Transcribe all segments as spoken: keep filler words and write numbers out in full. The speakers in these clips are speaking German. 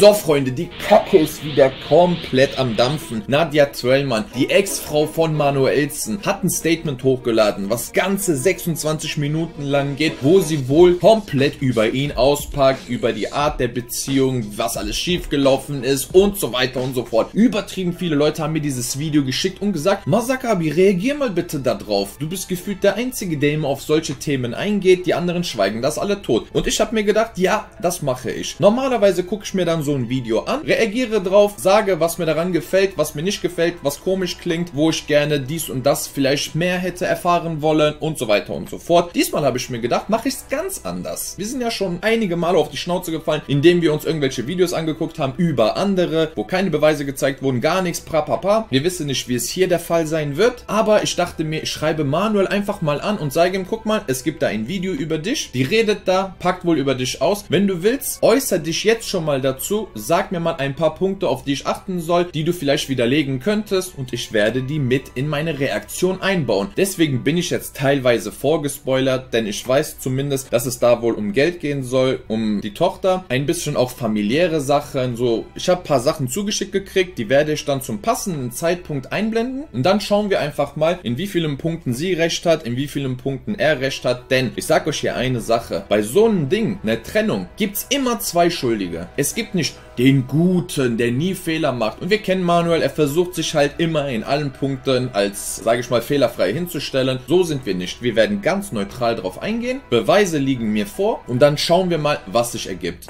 So Freunde, die Kacke ist wieder komplett am Dampfen. Nadja Twellmann, die Ex-Frau von Manuel Elsen, hat ein Statement hochgeladen, was ganze sechsundzwanzig Minuten lang geht, wo sie wohl komplett über ihn auspackt, über die Art der Beziehung, was alles schiefgelaufen ist und so weiter und so fort. Übertrieben viele Leute haben mir dieses Video geschickt und gesagt, Masakabi, reagier mal bitte da drauf. Du bist gefühlt der Einzige, der immer auf solche Themen eingeht, die anderen schweigen, das alle tot. Und ich habe mir gedacht, ja, das mache ich. Normalerweise gucke ich mir da so ein Video an, reagiere drauf, sage, was mir daran gefällt, was mir nicht gefällt, was komisch klingt, wo ich gerne dies und das vielleicht mehr hätte erfahren wollen und so weiter und so fort. Diesmal habe ich mir gedacht, mache ich es ganz anders. Wir sind ja schon einige Male auf die Schnauze gefallen, indem wir uns irgendwelche Videos angeguckt haben über andere, wo keine Beweise gezeigt wurden, gar nichts, prapapa. Wir wissen nicht, wie es hier der Fall sein wird, aber ich dachte mir, ich schreibe Manuel einfach mal an und sage ihm, guck mal, es gibt da ein Video über dich, die redet da, packt wohl über dich aus. Wenn du willst, äußere dich jetzt schon mal dazu. Sag mir mal ein paar Punkte, auf die ich achten soll, die du vielleicht widerlegen könntest, und ich werde die mit in meine Reaktion einbauen. Deswegen bin ich jetzt teilweise vorgespoilert, denn ich weiß zumindest, dass es da wohl um Geld gehen soll, um die Tochter, ein bisschen auch familiäre Sachen, so. Ich habe ein paar Sachen zugeschickt gekriegt, die werde ich dann zum passenden Zeitpunkt einblenden und dann schauen wir einfach mal, in wie vielen Punkten sie recht hat, in wie vielen Punkten er recht hat, denn ich sag euch hier eine Sache, bei so einem Ding, einer Trennung, gibt es immer zwei Schuldige. Es gibt nicht den Guten, der nie Fehler macht. Und wir kennen Manuel, er versucht sich halt immer in allen Punkten als, sage ich mal, fehlerfrei hinzustellen. So sind wir nicht. Wir werden ganz neutral drauf eingehen. Beweise liegen mir vor und dann schauen wir mal, was sich ergibt.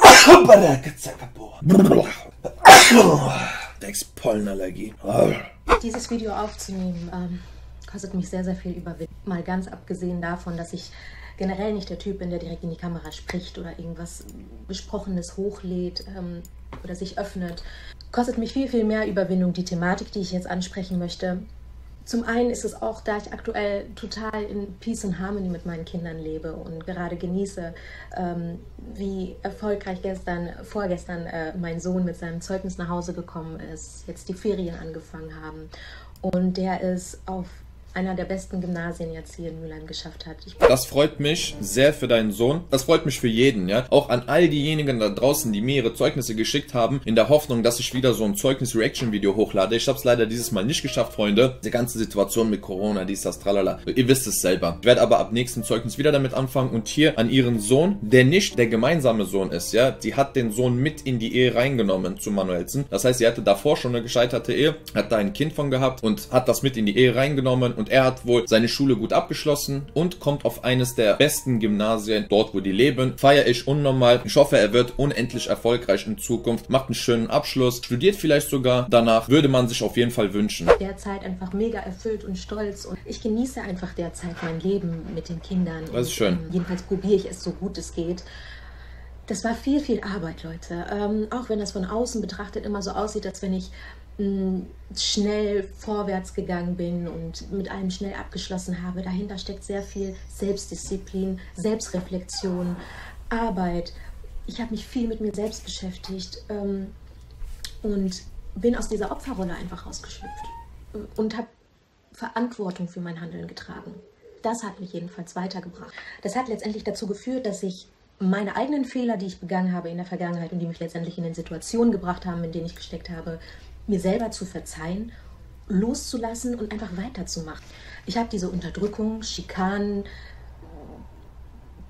Denkst Pollenallergie. Dieses Video aufzunehmen ähm, kostet mich sehr, sehr viel Überwindung. Mal ganz abgesehen davon, dass ich generell nicht der Typ bin, der direkt in die Kamera spricht oder irgendwas Besprochenes hochlädt ähm, oder sich öffnet. Kostet mich viel, viel mehr Überwindung, die Thematik, die ich jetzt ansprechen möchte. Zum einen ist es auch, da ich aktuell total in Peace and Harmony mit meinen Kindern lebe und gerade genieße, ähm, wie erfolgreich gestern, vorgestern äh, mein Sohn mit seinem Zeugnis nach Hause gekommen ist, jetzt die Ferien angefangen haben und der ist auf einer der besten Gymnasien jetzt hier in Mülheim geschafft hat. Ich das freut mich sehr für deinen Sohn. Das freut mich für jeden, ja. Auch an all diejenigen da draußen, die mir ihre Zeugnisse geschickt haben, in der Hoffnung, dass ich wieder so ein Zeugnis-Reaction-Video hochlade. Ich habe es leider dieses Mal nicht geschafft, Freunde. Die ganze Situation mit Corona, dies, das, tralala. Ihr wisst es selber. Ich werde aber ab nächsten Zeugnis wieder damit anfangen und hier an ihren Sohn, der nicht der gemeinsame Sohn ist, ja. Die hat den Sohn mit in die Ehe reingenommen zu Manuelsen. Das heißt, sie hatte davor schon eine gescheiterte Ehe, hat da ein Kind von gehabt und hat das mit in die Ehe reingenommen und Und er hat wohl seine Schule gut abgeschlossen und kommt auf eines der besten Gymnasien, dort wo die leben. Feiere ich unnormal. Ich hoffe, er wird unendlich erfolgreich in Zukunft, macht einen schönen Abschluss, studiert vielleicht sogar. Danach würde man sich auf jeden Fall wünschen. Derzeit einfach mega erfüllt und stolz und ich genieße einfach derzeit mein Leben mit den Kindern. Das ist schön. Und jedenfalls probiere ich es so gut es geht. Das war viel, viel Arbeit, Leute. Ähm, auch wenn das von außen betrachtet immer so aussieht, als wenn ich schnell vorwärts gegangen bin und mit allem schnell abgeschlossen habe. Dahinter steckt sehr viel Selbstdisziplin, Selbstreflexion, Arbeit. Ich habe mich viel mit mir selbst beschäftigt ähm, und bin aus dieser Opferrolle einfach rausgeschlüpft und habe Verantwortung für mein Handeln getragen. Das hat mich jedenfalls weitergebracht. Das hat letztendlich dazu geführt, dass ich meine eigenen Fehler, die ich begangen habe in der Vergangenheit und die mich letztendlich in den Situationen gebracht haben, in denen ich gesteckt habe, mir selber zu verzeihen, loszulassen und einfach weiterzumachen. Ich habe diese Unterdrückung, Schikanen,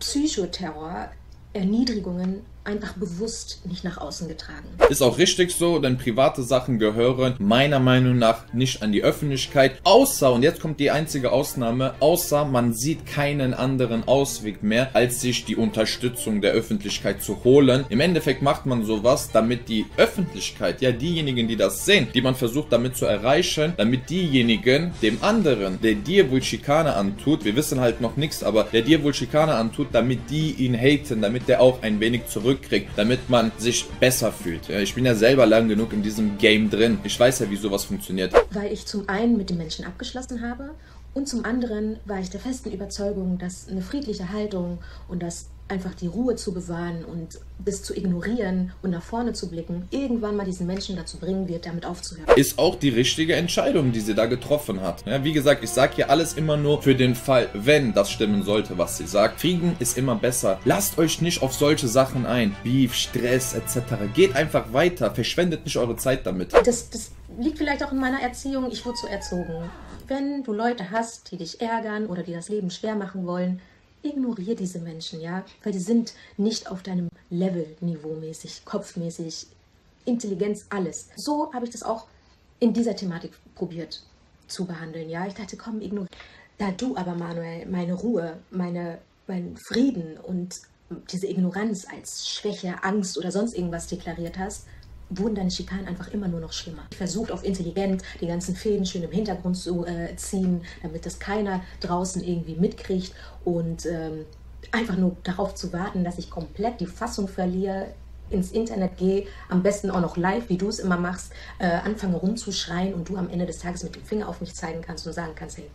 Psychoterror, Erniedrigungen einfach bewusst nicht nach außen getragen. Ist auch richtig so, denn private Sachen gehören meiner Meinung nach nicht an die Öffentlichkeit, außer, und jetzt kommt die einzige Ausnahme, außer man sieht keinen anderen Ausweg mehr, als sich die Unterstützung der Öffentlichkeit zu holen. Im Endeffekt macht man sowas, damit die Öffentlichkeit, ja diejenigen, die das sehen, die man versucht damit zu erreichen, damit diejenigen dem anderen, der dir wohl Schikane antut, wir wissen halt noch nichts, aber der dir wohl Schikane antut, damit die ihn haten, damit der auch ein wenig zurück kriegt, damit man sich besser fühlt. Ich bin ja selber lang genug in diesem Game drin. Ich weiß ja, wie sowas funktioniert. Weil ich zum einen mit den Menschen abgeschlossen habe und zum anderen war ich der festen Überzeugung, dass eine friedliche Haltung und das einfach die Ruhe zu bewahren und das zu ignorieren und nach vorne zu blicken, irgendwann mal diesen Menschen dazu bringen wird, damit aufzuhören. Ist auch die richtige Entscheidung, die sie da getroffen hat. Ja, wie gesagt, ich sage hier alles immer nur für den Fall, wenn das stimmen sollte, was sie sagt. Frieden ist immer besser. Lasst euch nicht auf solche Sachen ein. Beef, Stress et cetera. Geht einfach weiter. Verschwendet nicht eure Zeit damit. Das, das liegt vielleicht auch in meiner Erziehung. Ich wurde so erzogen. Wenn du Leute hast, die dich ärgern oder die das Leben schwer machen wollen, ignoriere diese Menschen, ja, weil die sind nicht auf deinem Level, niveaumäßig, kopfmäßig, Intelligenz, alles. So habe ich das auch in dieser Thematik probiert zu behandeln, ja. Ich dachte, komm, ignoriere. Da du aber, Manuel, meine Ruhe, meine, meinen Frieden und diese Ignoranz als Schwäche, Angst oder sonst irgendwas deklariert hast, wurden deine Schikanen einfach immer nur noch schlimmer. Ich versucht auf intelligent die ganzen Fäden schön im Hintergrund zu äh, ziehen, damit das keiner draußen irgendwie mitkriegt und ähm, einfach nur darauf zu warten, dass ich komplett die Fassung verliere, ins Internet gehe, am besten auch noch live, wie du es immer machst, äh, anfange rumzuschreien und du am Ende des Tages mit dem Finger auf mich zeigen kannst und sagen kannst, hey,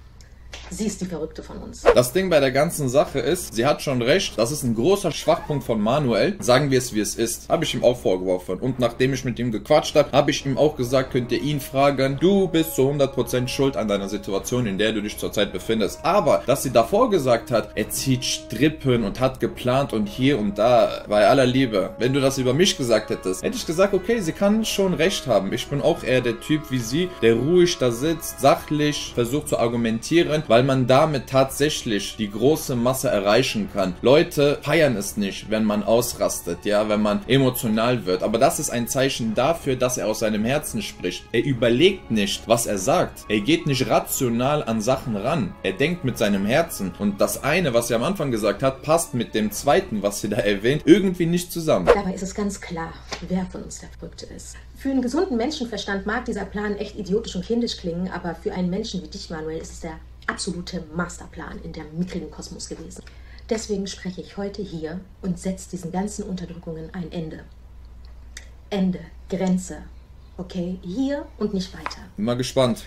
sie ist die Verrückte von uns. Das Ding bei der ganzen Sache ist, sie hat schon recht, das ist ein großer Schwachpunkt von Manuel. Sagen wir es, wie es ist. Habe ich ihm auch vorgeworfen. Und nachdem ich mit ihm gequatscht habe, habe ich ihm auch gesagt, könnt ihr ihn fragen, du bist zu hundert Prozent schuld an deiner Situation, in der du dich zurzeit befindest. Aber, dass sie davor gesagt hat, er zieht Strippen und hat geplant und hier und da, bei aller Liebe. Wenn du das über mich gesagt hättest, hätte ich gesagt, okay, sie kann schon recht haben. Ich bin auch eher der Typ wie sie, der ruhig da sitzt, sachlich, versucht zu argumentieren, weil man damit tatsächlich die große Masse erreichen kann. Leute feiern es nicht, wenn man ausrastet, ja, wenn man emotional wird. Aber das ist ein Zeichen dafür, dass er aus seinem Herzen spricht. Er überlegt nicht, was er sagt. Er geht nicht rational an Sachen ran. Er denkt mit seinem Herzen. Und das eine, was er am Anfang gesagt hat, passt mit dem zweiten, was sie da erwähnt, irgendwie nicht zusammen. Dabei ist es ganz klar, wer von uns der Verrückte ist. Für einen gesunden Menschenverstand mag dieser Plan echt idiotisch und kindisch klingen, aber für einen Menschen wie dich, Manuel, ist es der absolute Masterplan in der mickrigen Kosmos gewesen. Deswegen spreche ich heute hier und setze diesen ganzen Unterdrückungen ein Ende. Ende, Grenze, okay? Hier und nicht weiter. Bin mal gespannt.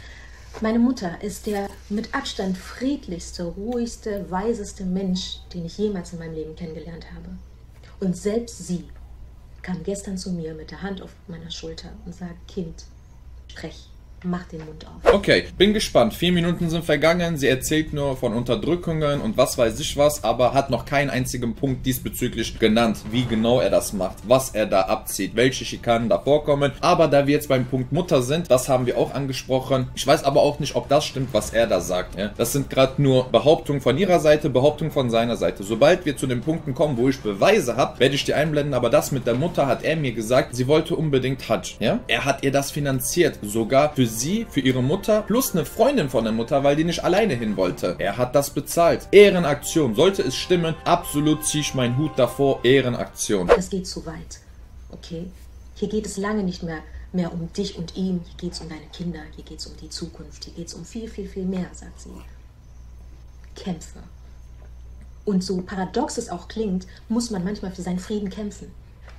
Meine Mutter ist der mit Abstand friedlichste, ruhigste, weiseste Mensch, den ich jemals in meinem Leben kennengelernt habe. Und selbst sie kam gestern zu mir mit der Hand auf meiner Schulter und sagt, Kind, sprech. Mach den Mund auf. Okay, bin gespannt. Vier Minuten sind vergangen. Sie erzählt nur von Unterdrückungen und was weiß ich was, aber hat noch keinen einzigen Punkt diesbezüglich genannt, wie genau er das macht, was er da abzieht, welche Schikanen da vorkommen. Aber da wir jetzt beim Punkt Mutter sind, das haben wir auch angesprochen. Ich weiß aber auch nicht, ob das stimmt, was er da sagt. Ja? Das sind gerade nur Behauptungen von ihrer Seite, Behauptungen von seiner Seite. Sobald wir zu den Punkten kommen, wo ich Beweise habe, werde ich die einblenden. Aber das mit der Mutter hat er mir gesagt, sie wollte unbedingt Hajj. Ja? Er hat ihr das finanziert, sogar für sie, für ihre Mutter, plus eine Freundin von der Mutter, weil die nicht alleine hin wollte. Er hat das bezahlt. Ehrenaktion. Sollte es stimmen, absolut ziehe ich meinen Hut davor. Ehrenaktion. Das geht zu weit. Okay? Hier geht es lange nicht mehr, mehr um dich und ihn. Hier geht es um deine Kinder. Hier geht es um die Zukunft. Hier geht es um viel, viel, viel mehr, sagt sie. Kämpfe. Und so paradox es auch klingt, muss man manchmal für seinen Frieden kämpfen.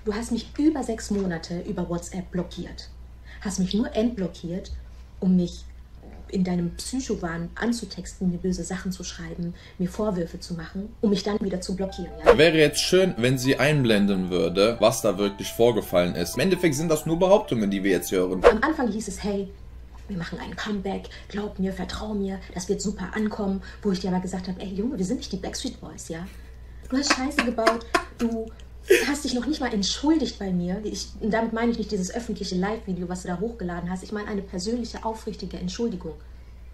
Du hast mich über sechs Monate über WhatsApp blockiert. Hast mich nur entblockiert, um mich in deinem Psychowahn anzutexten, mir böse Sachen zu schreiben, mir Vorwürfe zu machen, um mich dann wieder zu blockieren. Ja? Wäre jetzt schön, wenn sie einblenden würde, was da wirklich vorgefallen ist. Im Endeffekt sind das nur Behauptungen, die wir jetzt hören. Am Anfang hieß es, hey, wir machen ein Comeback, glaub mir, vertrau mir, das wird super ankommen. Wo ich dir aber gesagt habe, ey Junge, wir sind nicht die Backstreet Boys, ja? Du hast Scheiße gebaut, du... Du hast dich noch nicht mal entschuldigt bei mir. Ich, und damit meine ich nicht dieses öffentliche Live-Video, was du da hochgeladen hast. Ich meine eine persönliche, aufrichtige Entschuldigung.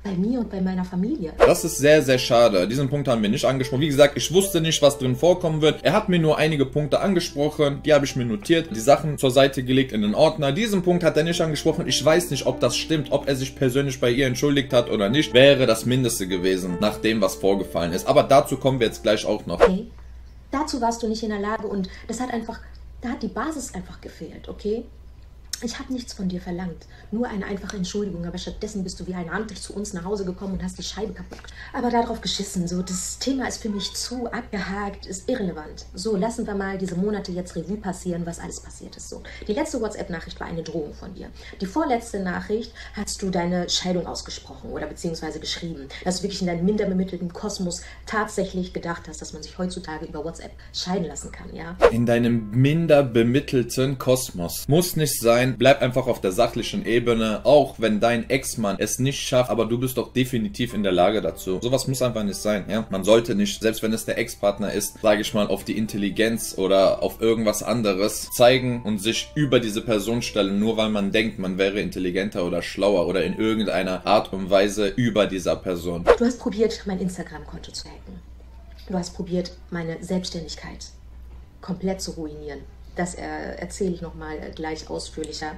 Bei mir und bei meiner Familie. Das ist sehr, sehr schade. Diesen Punkt haben wir nicht angesprochen. Wie gesagt, ich wusste nicht, was drin vorkommen wird. Er hat mir nur einige Punkte angesprochen. Die habe ich mir notiert. Die Sachen zur Seite gelegt in den Ordner. Diesen Punkt hat er nicht angesprochen. Ich weiß nicht, ob das stimmt. Ob er sich persönlich bei ihr entschuldigt hat oder nicht. Wäre das Mindeste gewesen, nach dem, was vorgefallen ist. Aber dazu kommen wir jetzt gleich auch noch. Okay. Dazu warst du nicht in der Lage und das hat einfach, da hat die Basis einfach gefehlt, okay? Ich habe nichts von dir verlangt, nur eine einfache Entschuldigung, aber stattdessen bist du wie ein Handel zu uns nach Hause gekommen und hast die Scheibe kaputt. Aber darauf geschissen, so, das Thema ist für mich zu abgehakt, ist irrelevant. So, lassen wir mal diese Monate jetzt Revue passieren, was alles passiert ist. So, die letzte WhatsApp-Nachricht war eine Drohung von dir. Die vorletzte Nachricht hast du deine Scheidung ausgesprochen oder beziehungsweise geschrieben, dass du wirklich in deinem minder bemittelten Kosmos tatsächlich gedacht hast, dass man sich heutzutage über WhatsApp scheiden lassen kann, ja? In deinem minder bemittelten Kosmos. Muss nicht sein. Bleib einfach auf der sachlichen Ebene, auch wenn dein Ex-Mann es nicht schafft, aber du bist doch definitiv in der Lage dazu. Sowas muss einfach nicht sein, ja. Man sollte nicht, selbst wenn es der Ex-Partner ist, sage ich mal, auf die Intelligenz oder auf irgendwas anderes zeigen und sich über diese Person stellen, nur weil man denkt, man wäre intelligenter oder schlauer oder in irgendeiner Art und Weise über dieser Person. Du hast probiert, mein Instagram-Konto zu hacken. Du hast probiert, meine Selbstständigkeit komplett zu ruinieren. Das erzähle ich nochmal gleich ausführlicher.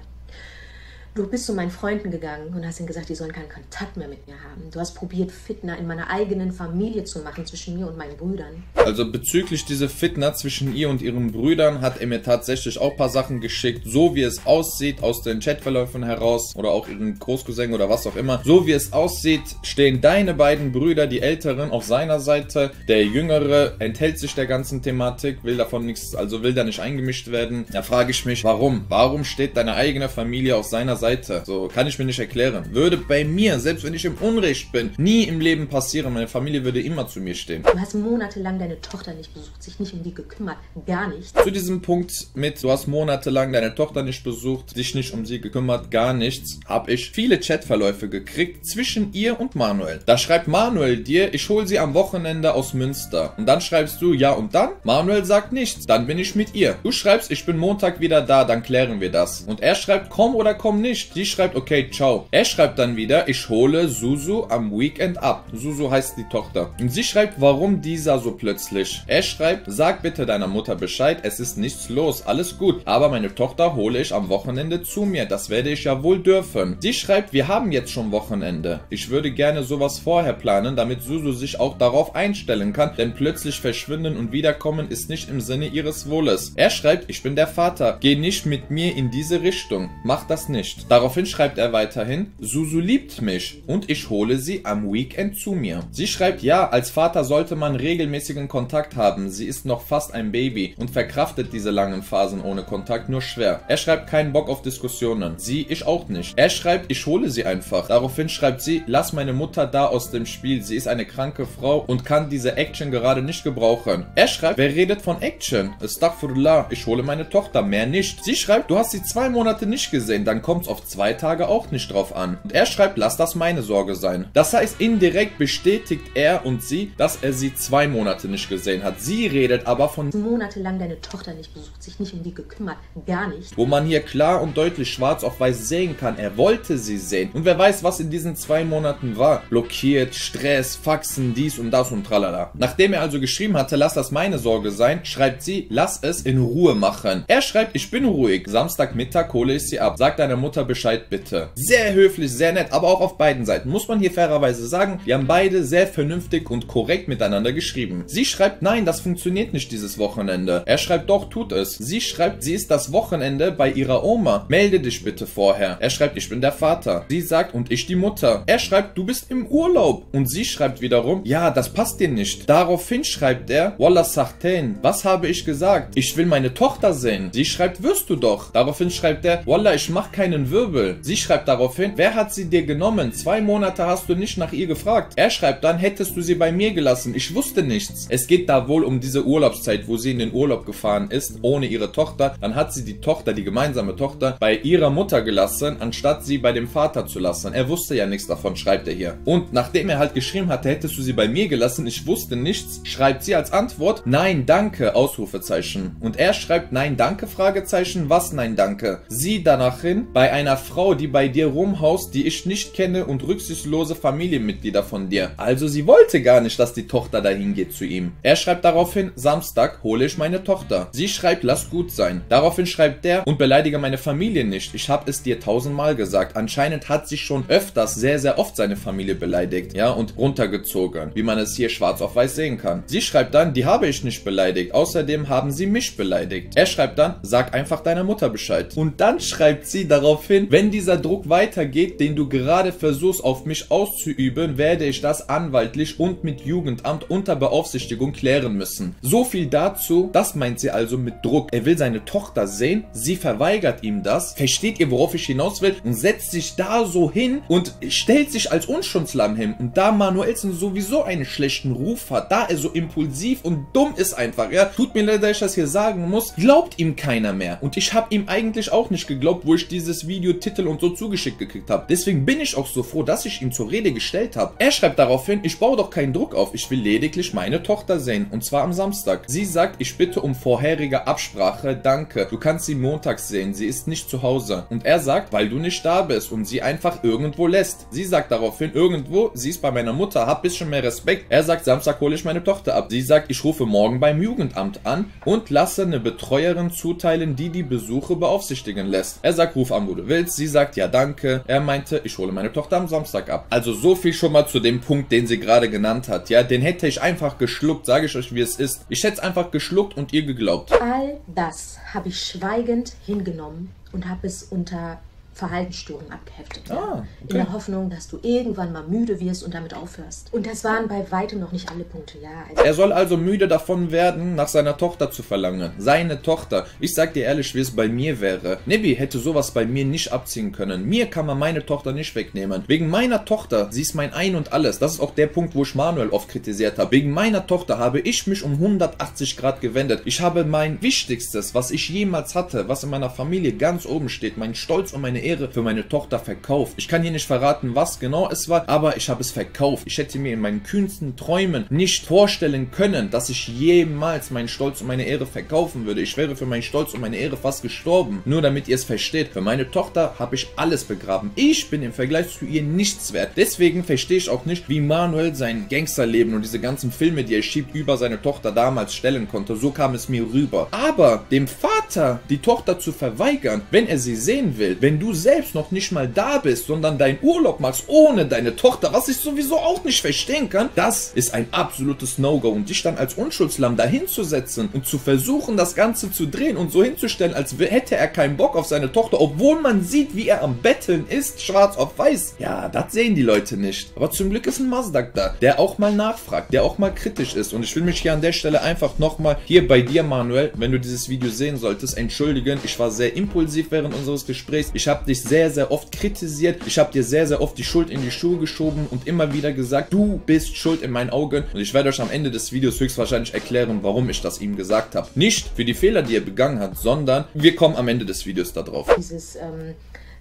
Du bist zu meinen Freunden gegangen und hast ihnen gesagt, die sollen keinen Kontakt mehr mit mir haben. Du hast probiert, Fitna in meiner eigenen Familie zu machen, zwischen mir und meinen Brüdern. Also bezüglich dieser Fitna zwischen ihr und ihren Brüdern hat er mir tatsächlich auch ein paar Sachen geschickt, so wie es aussieht, aus den Chatverläufen heraus oder auch ihren Großcousin oder was auch immer. So wie es aussieht, stehen deine beiden Brüder, die Älteren, auf seiner Seite. Der Jüngere enthält sich der ganzen Thematik, will davon nichts, also will da nicht eingemischt werden. Da frage ich mich, warum? Warum steht deine eigene Familie auf seiner Seite? Seite. So, kann ich mir nicht erklären. Würde bei mir, selbst wenn ich im Unrecht bin, nie im Leben passieren. Meine Familie würde immer zu mir stehen. Du hast monatelang deine Tochter nicht besucht, sich nicht um die gekümmert, gar nicht. Zu diesem Punkt mit, du hast monatelang deine Tochter nicht besucht, dich nicht um sie gekümmert, gar nichts, habe ich viele Chatverläufe gekriegt zwischen ihr und Manuel. Da schreibt Manuel dir, ich hole sie am Wochenende aus Münster. Und dann schreibst du, ja und dann? Manuel sagt nichts, dann bin ich mit ihr. Du schreibst, ich bin Montag wieder da, dann klären wir das. Und er schreibt, komm oder komm nicht. Die schreibt, okay, ciao. Er schreibt dann wieder, ich hole Susu am Weekend ab. Susu heißt die Tochter. Und sie schreibt, warum dieser so plötzlich? Er schreibt, sag bitte deiner Mutter Bescheid, es ist nichts los, alles gut. Aber meine Tochter hole ich am Wochenende zu mir, das werde ich ja wohl dürfen. Sie schreibt, wir haben jetzt schon Wochenende. Ich würde gerne sowas vorher planen, damit Susu sich auch darauf einstellen kann, denn plötzlich verschwinden und wiederkommen ist nicht im Sinne ihres Wohles. Er schreibt, ich bin der Vater, geh nicht mit mir in diese Richtung, mach das nicht. Daraufhin schreibt er weiterhin, Susu liebt mich und ich hole sie am Weekend zu mir. Sie schreibt, ja, als Vater sollte man regelmäßigen Kontakt haben, sie ist noch fast ein Baby und verkraftet diese langen Phasen ohne Kontakt nur schwer. Er schreibt, keinen Bock auf Diskussionen, sie, ich auch nicht. Er schreibt, ich hole sie einfach. Daraufhin schreibt sie, lass meine Mutter da aus dem Spiel, sie ist eine kranke Frau und kann diese Action gerade nicht gebrauchen. Er schreibt, wer redet von Action? Astaghfirullah, ich hole meine Tochter, mehr nicht. Sie schreibt, du hast sie zwei Monate nicht gesehen, dann kommt's auf zwei Tage auch nicht drauf an. Und er schreibt, lass das meine Sorge sein. Das heißt, indirekt bestätigt er und sie, dass er sie zwei Monate nicht gesehen hat. Sie redet aber von monatelang deine Tochter nicht besucht, sich nicht um die gekümmert, gar nicht. Wo man hier klar und deutlich schwarz auf weiß sehen kann, er wollte sie sehen. Und wer weiß, was in diesen zwei Monaten war. Blockiert, Stress, Faxen, dies und das und tralala. Nachdem er also geschrieben hatte, lass das meine Sorge sein, schreibt sie, lass es in Ruhe machen. Er schreibt, ich bin ruhig. Samstagmittag hole ich sie ab. Sag deiner Mutter Bescheid bitte. Sehr höflich, sehr nett, aber auch auf beiden Seiten. Muss man hier fairerweise sagen, die haben beide sehr vernünftig und korrekt miteinander geschrieben. Sie schreibt, nein, das funktioniert nicht dieses Wochenende. Er schreibt, doch, tut es. Sie schreibt, sie ist das Wochenende bei ihrer Oma. Melde dich bitte vorher. Er schreibt, ich bin der Vater. Sie sagt, und ich die Mutter. Er schreibt, du bist im Urlaub. Und sie schreibt wiederum, ja, das passt dir nicht. Daraufhin schreibt er, Wallah Sachtain, was habe ich gesagt? Ich will meine Tochter sehen. Sie schreibt, wirst du doch. Daraufhin schreibt er, Wallah, ich mach keinen Wirbel. Sie schreibt daraufhin, wer hat sie dir genommen? Zwei Monate hast du nicht nach ihr gefragt. Er schreibt dann, hättest du sie bei mir gelassen. Ich wusste nichts. Es geht da wohl um diese Urlaubszeit, wo sie in den Urlaub gefahren ist, ohne ihre Tochter. Dann hat sie die Tochter, die gemeinsame Tochter, bei ihrer Mutter gelassen, anstatt sie bei dem Vater zu lassen. Er wusste ja nichts davon, schreibt er hier. Und nachdem er halt geschrieben hatte, hättest du sie bei mir gelassen, ich wusste nichts, schreibt sie als Antwort, nein, danke, Ausrufezeichen. Und er schreibt, nein, danke, Fragezeichen, was nein, danke? Sie danach hin, bei bei einer Frau, die bei dir rumhaust, die ich nicht kenne und rücksichtslose Familienmitglieder von dir. Also sie wollte gar nicht, dass die Tochter dahin geht zu ihm. Er schreibt daraufhin, Samstag hole ich meine Tochter. Sie schreibt, lass gut sein. Daraufhin schreibt der, und beleidige meine Familie nicht. Ich habe es dir tausendmal gesagt. Anscheinend hat sich schon öfters sehr, sehr oft seine Familie beleidigt, ja, und runtergezogen, wie man es hier schwarz auf weiß sehen kann. Sie schreibt dann, die habe ich nicht beleidigt. Außerdem haben sie mich beleidigt. Er schreibt dann, sag einfach deiner Mutter Bescheid. Und dann schreibt sie daraufhin, wenn dieser Druck weitergeht, den du gerade versuchst auf mich auszuüben, werde ich das anwaltlich und mit Jugendamt unter Beaufsichtigung klären müssen. So viel dazu, das meint sie also mit Druck. Er will seine Tochter sehen, sie verweigert ihm das, versteht ihr, worauf ich hinaus will, und setzt sich da so hin und stellt sich als Unschuldslamm hin. Und da Manuel Elsen sowieso einen schlechten Ruf hat, da er so impulsiv und dumm ist einfach, ja, tut mir leid, dass ich das hier sagen muss, glaubt ihm keiner mehr. Und ich habe ihm eigentlich auch nicht geglaubt, wo ich dieses Video, Titel und so zugeschickt gekriegt habe. Deswegen bin ich auch so froh, dass ich ihm zur Rede gestellt habe. Er schreibt daraufhin, ich baue doch keinen Druck auf, ich will lediglich meine Tochter sehen, und zwar am Samstag. Sie sagt, ich bitte um vorherige Absprache, danke, du kannst sie montags sehen, sie ist nicht zu Hause. Und er sagt, weil du nicht da bist und sie einfach irgendwo lässt. Sie sagt daraufhin, irgendwo, sie ist bei meiner Mutter, hab bisschen mehr Respekt. Er sagt, Samstag hole ich meine Tochter ab. Sie sagt, ich rufe morgen beim Jugendamt an und lasse eine Betreuerin zuteilen, die die Besuche beaufsichtigen lässt. Er sagt, ruf an, wo du willst. Sie sagt, ja danke. Er meinte, ich hole meine Tochter am Samstag ab. Also so viel schon mal zu dem Punkt, den sie gerade genannt hat. Ja, den hätte ich einfach geschluckt, sage ich euch, wie es ist. Ich hätte es einfach geschluckt und ihr geglaubt. All das habe ich schweigend hingenommen und habe es unter Verhaltensstörung abgeheftet. Ah, okay. In der Hoffnung, dass du irgendwann mal müde wirst und damit aufhörst. Und das waren bei weitem noch nicht alle Punkte, ja. Also er soll also müde davon werden, nach seiner Tochter zu verlangen. Seine Tochter. Ich sag dir ehrlich, wie es bei mir wäre. Nebi hätte sowas bei mir nicht abziehen können. Mir kann man meine Tochter nicht wegnehmen. Wegen meiner Tochter, sie ist mein Ein und Alles. Das ist auch der Punkt, wo ich Manuel oft kritisiert habe. Wegen meiner Tochter habe ich mich um hundertachtzig Grad gewendet. Ich habe mein Wichtigstes, was ich jemals hatte, was in meiner Familie ganz oben steht, mein Stolz und meine Ehre, für meine Tochter verkauft. Ich kann hier nicht verraten, was genau es war, aber ich habe es verkauft. Ich hätte mir in meinen kühnsten Träumen nicht vorstellen können, dass ich jemals meinen Stolz und meine Ehre verkaufen würde. Ich wäre für meinen Stolz und meine Ehre fast gestorben. Nur damit ihr es versteht, für meine Tochter habe ich alles begraben. Ich bin im Vergleich zu ihr nichts wert. Deswegen verstehe ich auch nicht, wie Manuel sein Gangsterleben und diese ganzen Filme, die er schiebt, über seine Tochter damals stellen konnte. So kam es mir rüber. Aber dem Vater die Tochter zu verweigern, wenn er sie sehen will, wenn du selbst noch nicht mal da bist, sondern deinen Urlaub machst ohne deine Tochter, was ich sowieso auch nicht verstehen kann, das ist ein absolutes No-Go. Und dich dann als Unschuldslamm dahin zu setzen und zu versuchen, das Ganze zu drehen und so hinzustellen, als hätte er keinen Bock auf seine Tochter, obwohl man sieht, wie er am Betteln ist, schwarz auf weiß. Ja, das sehen die Leute nicht. Aber zum Glück ist ein Mazdak da, der auch mal nachfragt, der auch mal kritisch ist. Und ich will mich hier an der Stelle einfach nochmal hier bei dir, Manuel, wenn du dieses Video sehen solltest, entschuldigen. Ich war sehr impulsiv während unseres Gesprächs. Ich habe Ich habe dich sehr, sehr oft kritisiert. Ich habe dir sehr, sehr oft die Schuld in die Schuhe geschoben und immer wieder gesagt, du bist schuld in meinen Augen. Und ich werde euch am Ende des Videos höchstwahrscheinlich erklären, warum ich das ihm gesagt habe. Nicht für die Fehler, die er begangen hat, sondern wir kommen am Ende des Videos da drauf. Dieses, ähm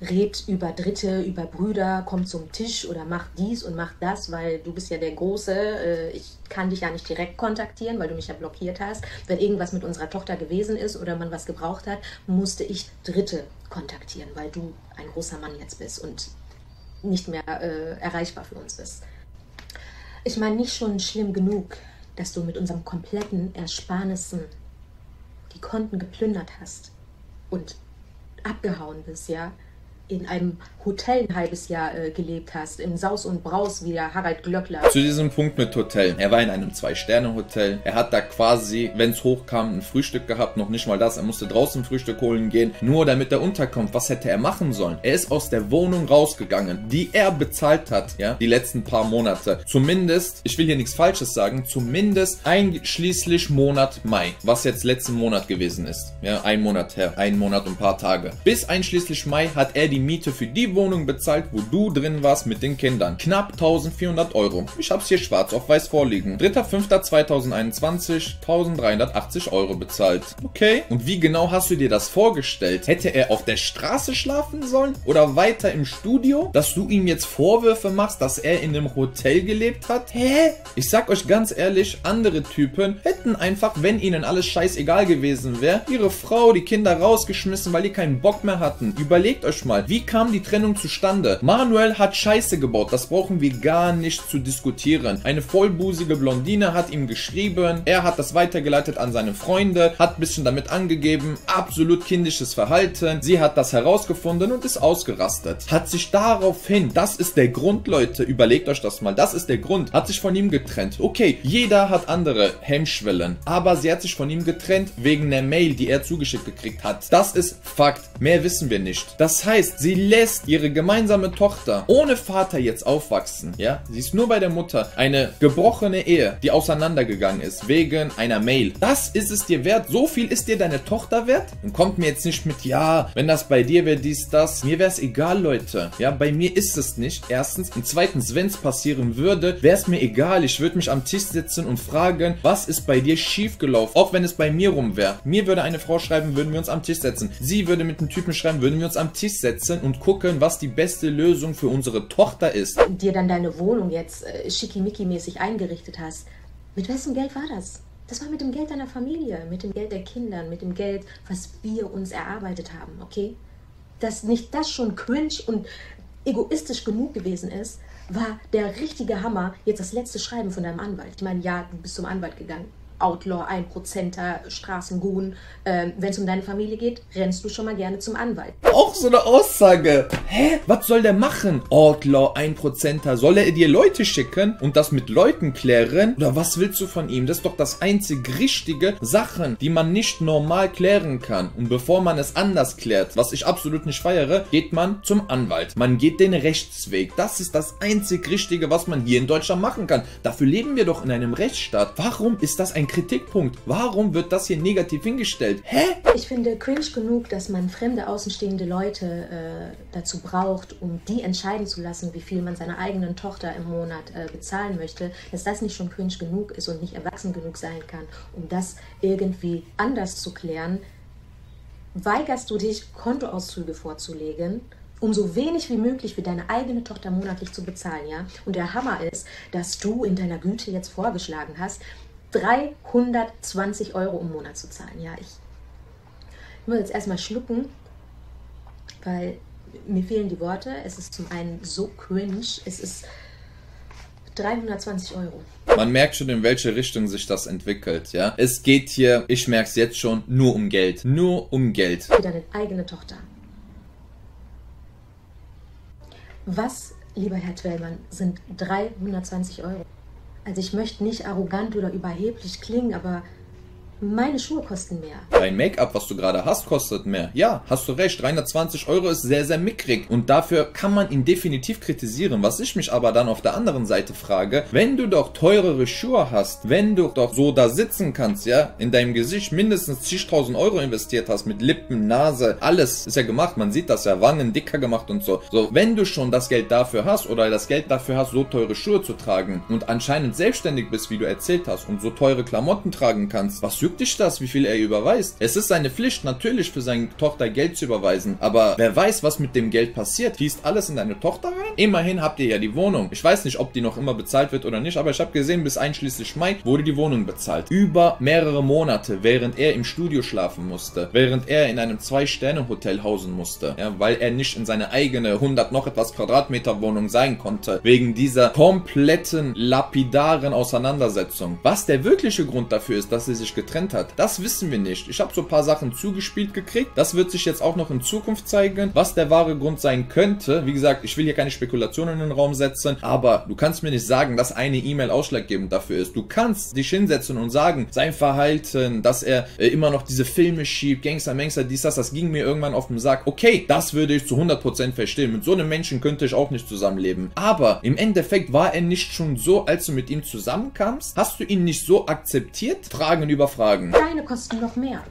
redet über Dritte, über Brüder, kommt zum Tisch oder macht dies und macht das, weil du bist ja der Große, ich kann dich ja nicht direkt kontaktieren, weil du mich ja blockiert hast. Wenn irgendwas mit unserer Tochter gewesen ist oder man was gebraucht hat, musste ich Dritte kontaktieren, weil du ein großer Mann jetzt bist und nicht mehr äh, erreichbar für uns bist. Ich meine, nicht schon schlimm genug, dass du mit unseren kompletten Ersparnissen die Konten geplündert hast und abgehauen bist, ja? In einem Hotel ein halbes Jahr äh, gelebt hast, im Saus und Braus wie der Harald Glöckler. Zu diesem Punkt mit Hotel. Er war in einem Zwei-Sterne-Hotel. Er hat da quasi, wenn es hochkam, ein Frühstück gehabt, noch nicht mal das. Er musste draußen Frühstück holen gehen, nur damit er unterkommt. Was hätte er machen sollen? Er ist aus der Wohnung rausgegangen, die er bezahlt hat, ja, die letzten paar Monate. Zumindest, ich will hier nichts Falsches sagen, zumindest einschließlich Monat Mai, was jetzt letzten Monat gewesen ist. Ja, ein Monat her, ein Monat und ein paar Tage. Bis einschließlich Mai hat er die Miete für die Wohnung bezahlt, wo du drin warst mit den Kindern. Knapp eintausendvierhundert Euro. Ich hab's hier schwarz auf weiß vorliegen. dritter fünfter zweitausendeinundzwanzig, eintausenddreihundertachtzig Euro bezahlt. Okay. Und wie genau hast du dir das vorgestellt? Hätte er auf der Straße schlafen sollen? Oder weiter im Studio? Dass du ihm jetzt Vorwürfe machst, dass er in einem Hotel gelebt hat? Hä? Ich sag euch ganz ehrlich, andere Typen hätten einfach, wenn ihnen alles scheißegal gewesen wäre, ihre Frau, die Kinder rausgeschmissen, weil die keinen Bock mehr hatten. Überlegt euch mal, Wie kam die Trennung zustande? Manuel hat Scheiße gebaut, das brauchen wir gar nicht zu diskutieren. Eine vollbusige Blondine hat ihm geschrieben, er hat das weitergeleitet an seine Freunde, hat ein bisschen damit angegeben, absolut kindisches Verhalten. Sie hat das herausgefunden und ist ausgerastet. Hat sich daraufhin, das ist der Grund, Leute, überlegt euch das mal, das ist der Grund, hat sich von ihm getrennt. Okay, jeder hat andere Hemmschwellen, aber sie hat sich von ihm getrennt wegen der Mail, die er zugeschickt gekriegt hat. Das ist Fakt, mehr wissen wir nicht. Das heißt, sie lässt ihre gemeinsame Tochter ohne Vater jetzt aufwachsen, ja? Sie ist nur bei der Mutter. Eine gebrochene Ehe, die auseinandergegangen ist wegen einer Mail. Das ist es dir wert? So viel ist dir deine Tochter wert? Und kommt mir jetzt nicht mit, ja, wenn das bei dir wäre, dies, das. Mir wäre es egal, Leute. Ja, bei mir ist es nicht. Erstens. Und zweitens, wenn es passieren würde, wäre es mir egal. Ich würde mich am Tisch sitzen und fragen, was ist bei dir schiefgelaufen? Auch wenn es bei mir rum wäre. Mir würde eine Frau schreiben, würden wir uns am Tisch setzen. Sie würde mit einem Typen schreiben, würden wir uns am Tisch setzen und gucken, was die beste Lösung für unsere Tochter ist. Dir dann deine Wohnung jetzt äh, schickimicki-mäßig eingerichtet hast. Mit wessen Geld war das? Das war mit dem Geld deiner Familie, mit dem Geld der Kinder, mit dem Geld, was wir uns erarbeitet haben, okay? Dass nicht das schon cringe und egoistisch genug gewesen ist, war der richtige Hammer, jetzt das letzte Schreiben von deinem Anwalt. Ich meine, ja, du bist zum Anwalt gegangen. Outlaw, Einprozenter, Straßengoon. Ähm, wenn es um deine Familie geht, rennst du schon mal gerne zum Anwalt. Auch so eine Aussage. Hä? Was soll der machen? Outlaw, Einprozenter. Soll er dir Leute schicken und das mit Leuten klären? Oder was willst du von ihm? Das ist doch das einzig richtige Sachen, die man nicht normal klären kann. Und bevor man es anders klärt, was ich absolut nicht feiere, geht man zum Anwalt. Man geht den Rechtsweg. Das ist das einzig Richtige, was man hier in Deutschland machen kann. Dafür leben wir doch in einem Rechtsstaat. Warum ist das ein Kritikpunkt? Warum wird das hier negativ hingestellt? Hä? Ich finde cringe genug, dass man fremde, außenstehende Leute äh, dazu braucht, um die entscheiden zu lassen, wie viel man seiner eigenen Tochter im Monat äh, bezahlen möchte, dass das nicht schon cringe genug ist und nicht erwachsen genug sein kann, um das irgendwie anders zu klären. Weigerst du dich, Kontoauszüge vorzulegen, um so wenig wie möglich für deine eigene Tochter monatlich zu bezahlen, ja? Und der Hammer ist, dass du in deiner Güte jetzt vorgeschlagen hast, dreihundertzwanzig Euro im Monat zu zahlen. Ja, ich muss jetzt erstmal schlucken, weil mir fehlen die Worte. Es ist zum einen so cringe, es ist dreihundertzwanzig Euro. Man merkt schon, in welche Richtung sich das entwickelt, ja. Es geht hier, ich merke es jetzt schon, nur um Geld. Nur um Geld. Für deine eigene Tochter. Was, lieber Herr Twellmann, sind dreihundertzwanzig Euro? Also ich möchte nicht arrogant oder überheblich klingen, aber meine Schuhe kosten mehr. Dein Make-up, was du gerade hast, kostet mehr. Ja, hast du recht, dreihundertzwanzig Euro ist sehr, sehr mickrig. Und dafür kann man ihn definitiv kritisieren. Was ich mich aber dann auf der anderen Seite frage, wenn du doch teurere Schuhe hast, wenn du doch so da sitzen kannst, ja, in deinem Gesicht mindestens zigtausend Euro investiert hast, mit Lippen, Nase, alles ist ja gemacht, man sieht das ja, Wangen dicker gemacht und so. So, wenn du schon das Geld dafür hast oder das Geld dafür hast, so teure Schuhe zu tragen und anscheinend selbstständig bist, wie du erzählt hast, und so teure Klamotten tragen kannst, was dich das, wie viel er überweist. Es ist seine Pflicht, natürlich für seine Tochter Geld zu überweisen, aber wer weiß, was mit dem Geld passiert. Fließt alles in deine Tochter rein? Immerhin habt ihr ja die Wohnung. Ich weiß nicht, ob die noch immer bezahlt wird oder nicht, aber ich habe gesehen, bis einschließlich Mai wurde die Wohnung bezahlt. Über mehrere Monate, während er im Studio schlafen musste, während er in einem Zwei-Sterne-Hotel hausen musste, ja, weil er nicht in seine eigene hundert noch etwas Quadratmeter Wohnung sein konnte, wegen dieser kompletten lapidaren Auseinandersetzung. Was der wirkliche Grund dafür ist, dass sie sich getrennt hat. Das wissen wir nicht. Ich habe so ein paar Sachen zugespielt gekriegt. Das wird sich jetzt auch noch in Zukunft zeigen, was der wahre Grund sein könnte. Wie gesagt, ich will hier keine Spekulationen in den Raum setzen, aber du kannst mir nicht sagen, dass eine E-Mail ausschlaggebend dafür ist. Du kannst dich hinsetzen und sagen, sein Verhalten, dass er äh, immer noch diese Filme schiebt, Gangster, Mangster, dies, das, das ging mir irgendwann auf den Sack. Okay, das würde ich zu hundert Prozent verstehen. Mit so einem Menschen könnte ich auch nicht zusammenleben. Aber im Endeffekt war er nicht schon so, als du mit ihm zusammenkamst? Hast du ihn nicht so akzeptiert? Fragen über Fragen. Deine kosten noch mehr.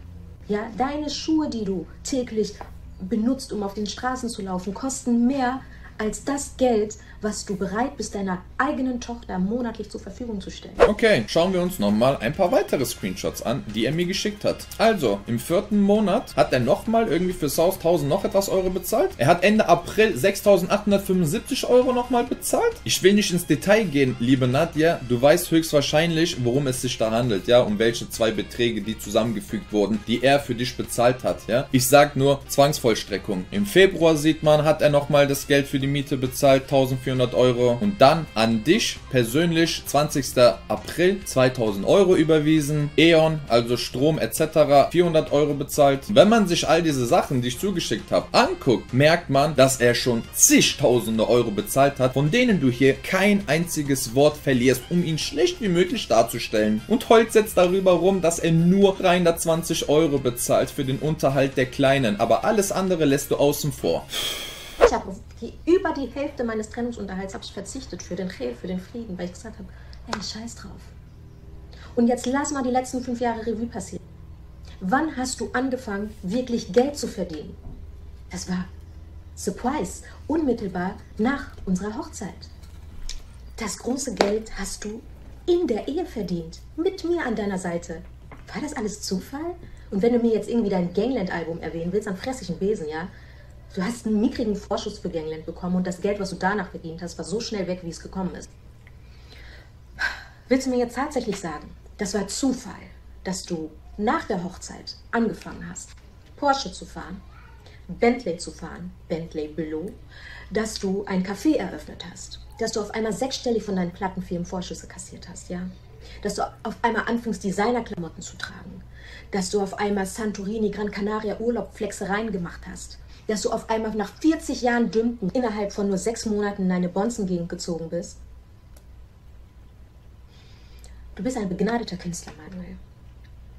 Ja, deine Schuhe, die du täglich benutzt, um auf den Straßen zu laufen, kosten mehr als das Geld, was du bereit bist, deiner eigenen Tochter monatlich zur Verfügung zu stellen. Okay, schauen wir uns nochmal ein paar weitere Screenshots an, die er mir geschickt hat. Also, im vierten Monat hat er nochmal irgendwie für South tausend noch etwas Euro bezahlt. Er hat Ende April sechstausendachthundertfünfundsiebzig Euro nochmal bezahlt. Ich will nicht ins Detail gehen, liebe Nadja. Du weißt höchstwahrscheinlich, worum es sich da handelt, ja, um welche zwei Beträge, die zusammengefügt wurden, die er für dich bezahlt hat, ja. Ich sag nur, Zwangsvollstreckung. Im Februar sieht man, hat er nochmal das Geld für die Miete bezahlt, eintausendvierhundert Euro. Und dann an dich persönlich zwanzigsten April zweitausend Euro überwiesen. E.ON, also Strom et cetera, vierhundert Euro bezahlt. Wenn man sich all diese Sachen, die ich zugeschickt habe, anguckt, merkt man, dass er schon zigtausende Euro bezahlt hat, von denen du hier kein einziges Wort verlierst, um ihn schlecht wie möglich darzustellen. Und heult jetzt darüber rum, dass er nur dreihundertzwanzig Euro bezahlt für den Unterhalt der Kleinen, aber alles andere lässt du außen vor. Ich habe über die Hälfte meines Trennungsunterhalts habe ich verzichtet für den Frieden, für den Frieden, weil ich gesagt habe, hey, scheiß drauf. Und jetzt lass mal die letzten fünf Jahre Revue passieren. Wann hast du angefangen, wirklich Geld zu verdienen? Das war surprise, unmittelbar nach unserer Hochzeit. Das große Geld hast du in der Ehe verdient, mit mir an deiner Seite. War das alles Zufall? Und wenn du mir jetzt irgendwie dein Gangland-Album erwähnen willst, dann fress ich einen Besen, ja? Du hast einen mickrigen Vorschuss für Gangland bekommen und das Geld, was du danach verdient hast, war so schnell weg, wie es gekommen ist. Willst du mir jetzt tatsächlich sagen, das war Zufall, dass du nach der Hochzeit angefangen hast, Porsche zu fahren, Bentley zu fahren, Bentley Below, dass du ein Café eröffnet hast, dass du auf einmal sechsstellig von deinen Plattenfirmen Vorschüsse kassiert hast, ja? Dass du auf einmal anfängst, Designerklamotten zu tragen, dass du auf einmal Santorini, Gran Canaria, Urlaub, Flexereien gemacht hast, dass du auf einmal nach vierzig Jahren Dümpen innerhalb von nur sechs Monaten in eine Bonzen-Gegend gezogen bist. Du bist ein begnadeter Künstler, Manuel.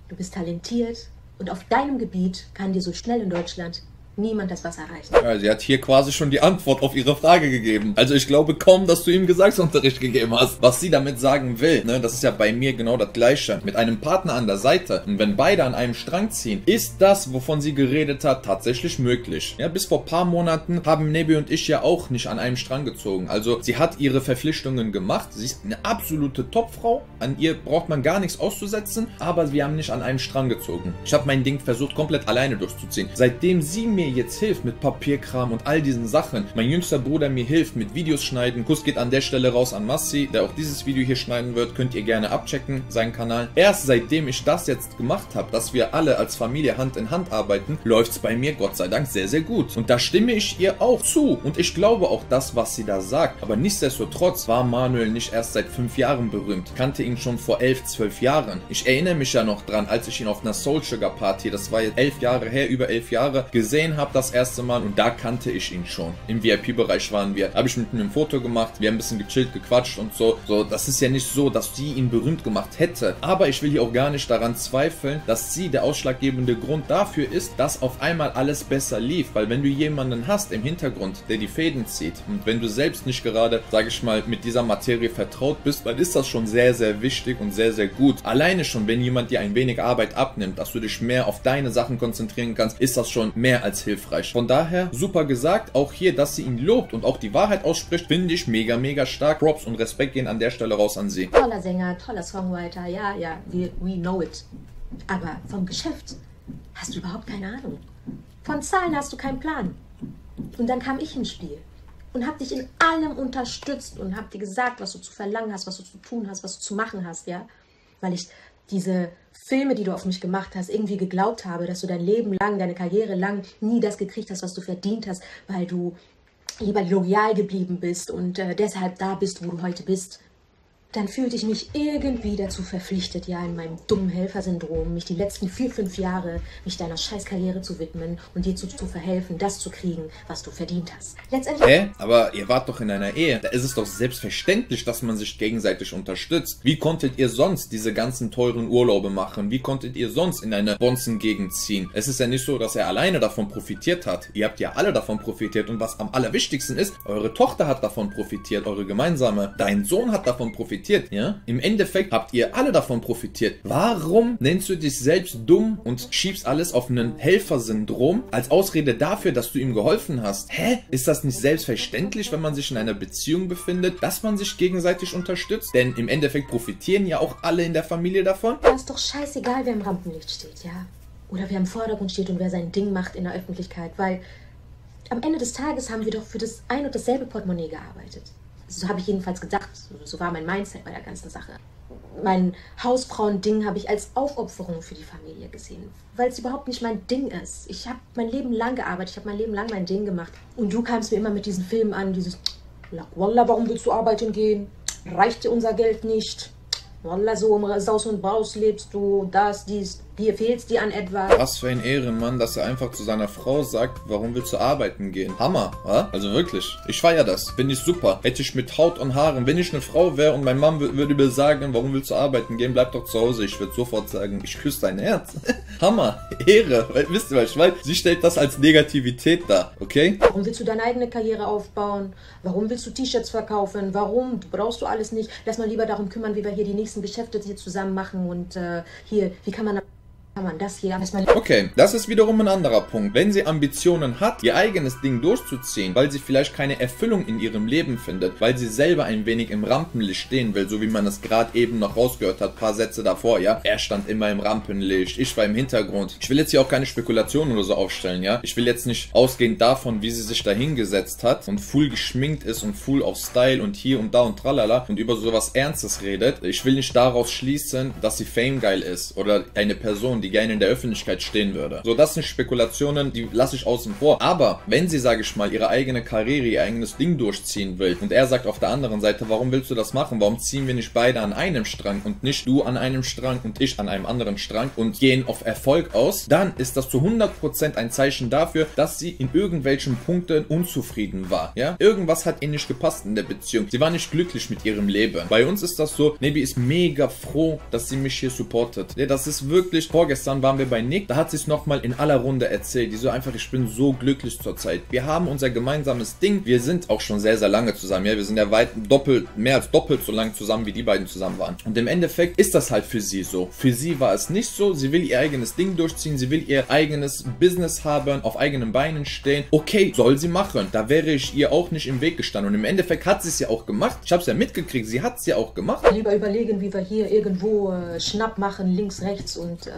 Du bist talentiert und auf deinem Gebiet kann dir so schnell in Deutschland niemand das Wasser reichen. Ja, sie hat hier quasi schon die Antwort auf ihre Frage gegeben. Also ich glaube kaum, dass du ihm Gesangsunterricht gegeben hast. Was sie damit sagen will, ne, das ist ja bei mir genau das Gleiche. Mit einem Partner an der Seite und wenn beide an einem Strang ziehen, ist das, wovon sie geredet hat, tatsächlich möglich. Ja, bis vor ein paar Monaten haben Nebi und ich ja auch nicht an einem Strang gezogen. Also sie hat ihre Verpflichtungen gemacht. Sie ist eine absolute Topfrau. An ihr braucht man gar nichts auszusetzen, aber wir haben nicht an einem Strang gezogen. Ich habe mein Ding versucht, komplett alleine durchzuziehen. Seitdem sie mir jetzt hilft mit Papierkram und all diesen Sachen. Mein jüngster Bruder mir hilft mit Videos schneiden. Kuss geht an der Stelle raus an Massi, der auch dieses Video hier schneiden wird. Könnt ihr gerne abchecken, seinen Kanal. Erst seitdem ich das jetzt gemacht habe, dass wir alle als Familie Hand in Hand arbeiten, läuft es bei mir Gott sei Dank sehr, sehr gut. Und da stimme ich ihr auch zu. Und ich glaube auch das, was sie da sagt. Aber nichtsdestotrotz war Manuel nicht erst seit fünf Jahren berühmt. Ich kannte ihn schon vor elf, zwölf Jahren. Ich erinnere mich ja noch dran, als ich ihn auf einer Soul Sugar Party, das war jetzt elf Jahre her, über elf Jahre, gesehen habe das erste Mal und da kannte ich ihn schon. Im V I P-Bereich waren wir, habe ich mit ihm ein Foto gemacht, wir haben ein bisschen gechillt, gequatscht und so. So, das ist ja nicht so, dass sie ihn berühmt gemacht hätte. Aber ich will hier auch gar nicht daran zweifeln, dass sie der ausschlaggebende Grund dafür ist, dass auf einmal alles besser lief. Weil wenn du jemanden hast im Hintergrund, der die Fäden zieht und wenn du selbst nicht gerade, sage ich mal, mit dieser Materie vertraut bist, dann ist das schon sehr, sehr wichtig und sehr, sehr gut. Alleine schon, wenn jemand dir ein wenig Arbeit abnimmt, dass du dich mehr auf deine Sachen konzentrieren kannst, ist das schon mehr als hilfreich. Von daher, super gesagt, auch hier, dass sie ihn lobt und auch die Wahrheit ausspricht, finde ich mega, mega stark. Props und Respekt gehen an der Stelle raus an sie. Toller Sänger, toller Songwriter, ja, ja, we, we know it. Aber vom Geschäft hast du überhaupt keine Ahnung. Von Zahlen hast du keinen Plan. Und dann kam ich ins Spiel und habe dich in allem unterstützt und habe dir gesagt, was du zu verlangen hast, was du zu tun hast, was du zu machen hast, ja. Weil ich diese Filme, die du auf mich gemacht hast, irgendwie geglaubt habe, dass du dein Leben lang, deine Karriere lang nie das gekriegt hast, was du verdient hast, weil du lieber loyal geblieben bist und äh, deshalb da bist, wo du heute bist. Dann fühlte ich mich irgendwie dazu verpflichtet, ja, in meinem dummen Helfersyndrom, mich die letzten vier, fünf Jahre, mich deiner Scheißkarriere zu widmen und dir zu, zu verhelfen, das zu kriegen, was du verdient hast. Letztendlich... Hä? Aber ihr wart doch in einer Ehe. Da ist es doch selbstverständlich, dass man sich gegenseitig unterstützt. Wie konntet ihr sonst diese ganzen teuren Urlaube machen? Wie konntet ihr sonst in eine Bonzen-Gegend ziehen? Es ist ja nicht so, dass er alleine davon profitiert hat. Ihr habt ja alle davon profitiert. Und was am allerwichtigsten ist, eure Tochter hat davon profitiert, eure gemeinsame. Dein Sohn hat davon profitiert. profitiert, ja? Im Endeffekt habt ihr alle davon profitiert. Warum nennst du dich selbst dumm und schiebst alles auf einen Helfersyndrom als Ausrede dafür, dass du ihm geholfen hast? Hä? Ist das nicht selbstverständlich, wenn man sich in einer Beziehung befindet, dass man sich gegenseitig unterstützt? Denn im Endeffekt profitieren ja auch alle in der Familie davon. Das ist doch scheißegal, wer im Rampenlicht steht, ja? Oder wer im Vordergrund steht und wer sein Ding macht in der Öffentlichkeit, weil am Ende des Tages haben wir doch für das ein und dasselbe Portemonnaie gearbeitet. So habe ich jedenfalls gedacht, so war mein Mindset bei der ganzen Sache. Mein Hausfrauending habe ich als Aufopferung für die Familie gesehen, weil es überhaupt nicht mein Ding ist. Ich habe mein Leben lang gearbeitet, ich habe mein Leben lang mein Ding gemacht. Und du kamst mir immer mit diesen Filmen an, dieses Wallah, warum willst du arbeiten gehen? Reicht dir unser Geld nicht? Wallah, so im Saus und Braus lebst du, das, dies, dir fehlt's dir an etwas. Was für ein Ehrenmann, dass er einfach zu seiner Frau sagt, warum willst du arbeiten gehen? Hammer, wa? Also wirklich, ich feiere das, finde ich super. Hätte ich mit Haut und Haaren, wenn ich eine Frau wäre und mein Mann würde mir sagen, warum willst du arbeiten gehen, bleib doch zu Hause. Ich würde sofort sagen, ich küsse dein Herz. Hammer, Ehre, wisst ihr was ich meine? Sie stellt das als Negativität dar, okay? Warum willst du deine eigene Karriere aufbauen? Warum willst du T-Shirts verkaufen? Warum? Brauchst du alles nicht? Lass mal lieber darum kümmern, wie wir hier die nächsten Geschäfte hier zusammen machen und äh, hier, wie kann man, kann man das hier erstmal... Okay, das ist wiederum ein anderer Punkt. Wenn sie Ambitionen hat, ihr eigenes Ding durchzuziehen, weil sie vielleicht keine Erfüllung in ihrem Leben findet, weil sie selber ein wenig im Rampenlicht stehen will, so wie man das gerade eben noch rausgehört hat, paar Sätze davor, ja? Er stand immer im Rampenlicht, ich war im Hintergrund. Ich will jetzt hier auch keine Spekulationen oder so aufstellen, ja? Ich will jetzt nicht ausgehend davon, wie sie sich da hingesetzt hat und full geschminkt ist und full auf Style und hier und da und tralala und über sowas Ernstes redet. Ich will nicht daraus schließen, dass sie famegeil ist oder eine Person, die gerne in der Öffentlichkeit stehen würde. So, das sind Spekulationen, die lasse ich außen vor. Aber wenn sie, sage ich mal, ihre eigene Karriere, ihr eigenes Ding durchziehen will und er sagt auf der anderen Seite, warum willst du das machen? Warum ziehen wir nicht beide an einem Strang und nicht du an einem Strang und ich an einem anderen Strang und gehen auf Erfolg aus? Dann ist das zu hundert Prozent ein Zeichen dafür, dass sie in irgendwelchen Punkten unzufrieden war. Ja? Irgendwas hat ihr nicht gepasst in der Beziehung. Sie war nicht glücklich mit ihrem Leben. Bei uns ist das so, Nebi ist mega froh, dass sie mich hier supportet. Ja, das ist wirklich... Vorgestern waren wir bei Nick, da hat sie es nochmal in aller Runde erzählt, die so einfach, ich bin so glücklich zurzeit. Wir haben unser gemeinsames Ding, wir sind auch schon sehr, sehr lange zusammen, ja, wir sind ja weit doppelt, mehr als doppelt so lang zusammen, wie die beiden zusammen waren. Und im Endeffekt ist das halt für sie so. Für sie war es nicht so, sie will ihr eigenes Ding durchziehen, sie will ihr eigenes Business haben, auf eigenen Beinen stehen. Okay, soll sie machen, da wäre ich ihr auch nicht im Weg gestanden. Und im Endeffekt hat sie es ja auch gemacht, ich habe es ja mitgekriegt, sie hat es ja auch gemacht. Lieber überlegen, wie wir hier irgendwo äh, Schnapp machen, links, rechts und... Äh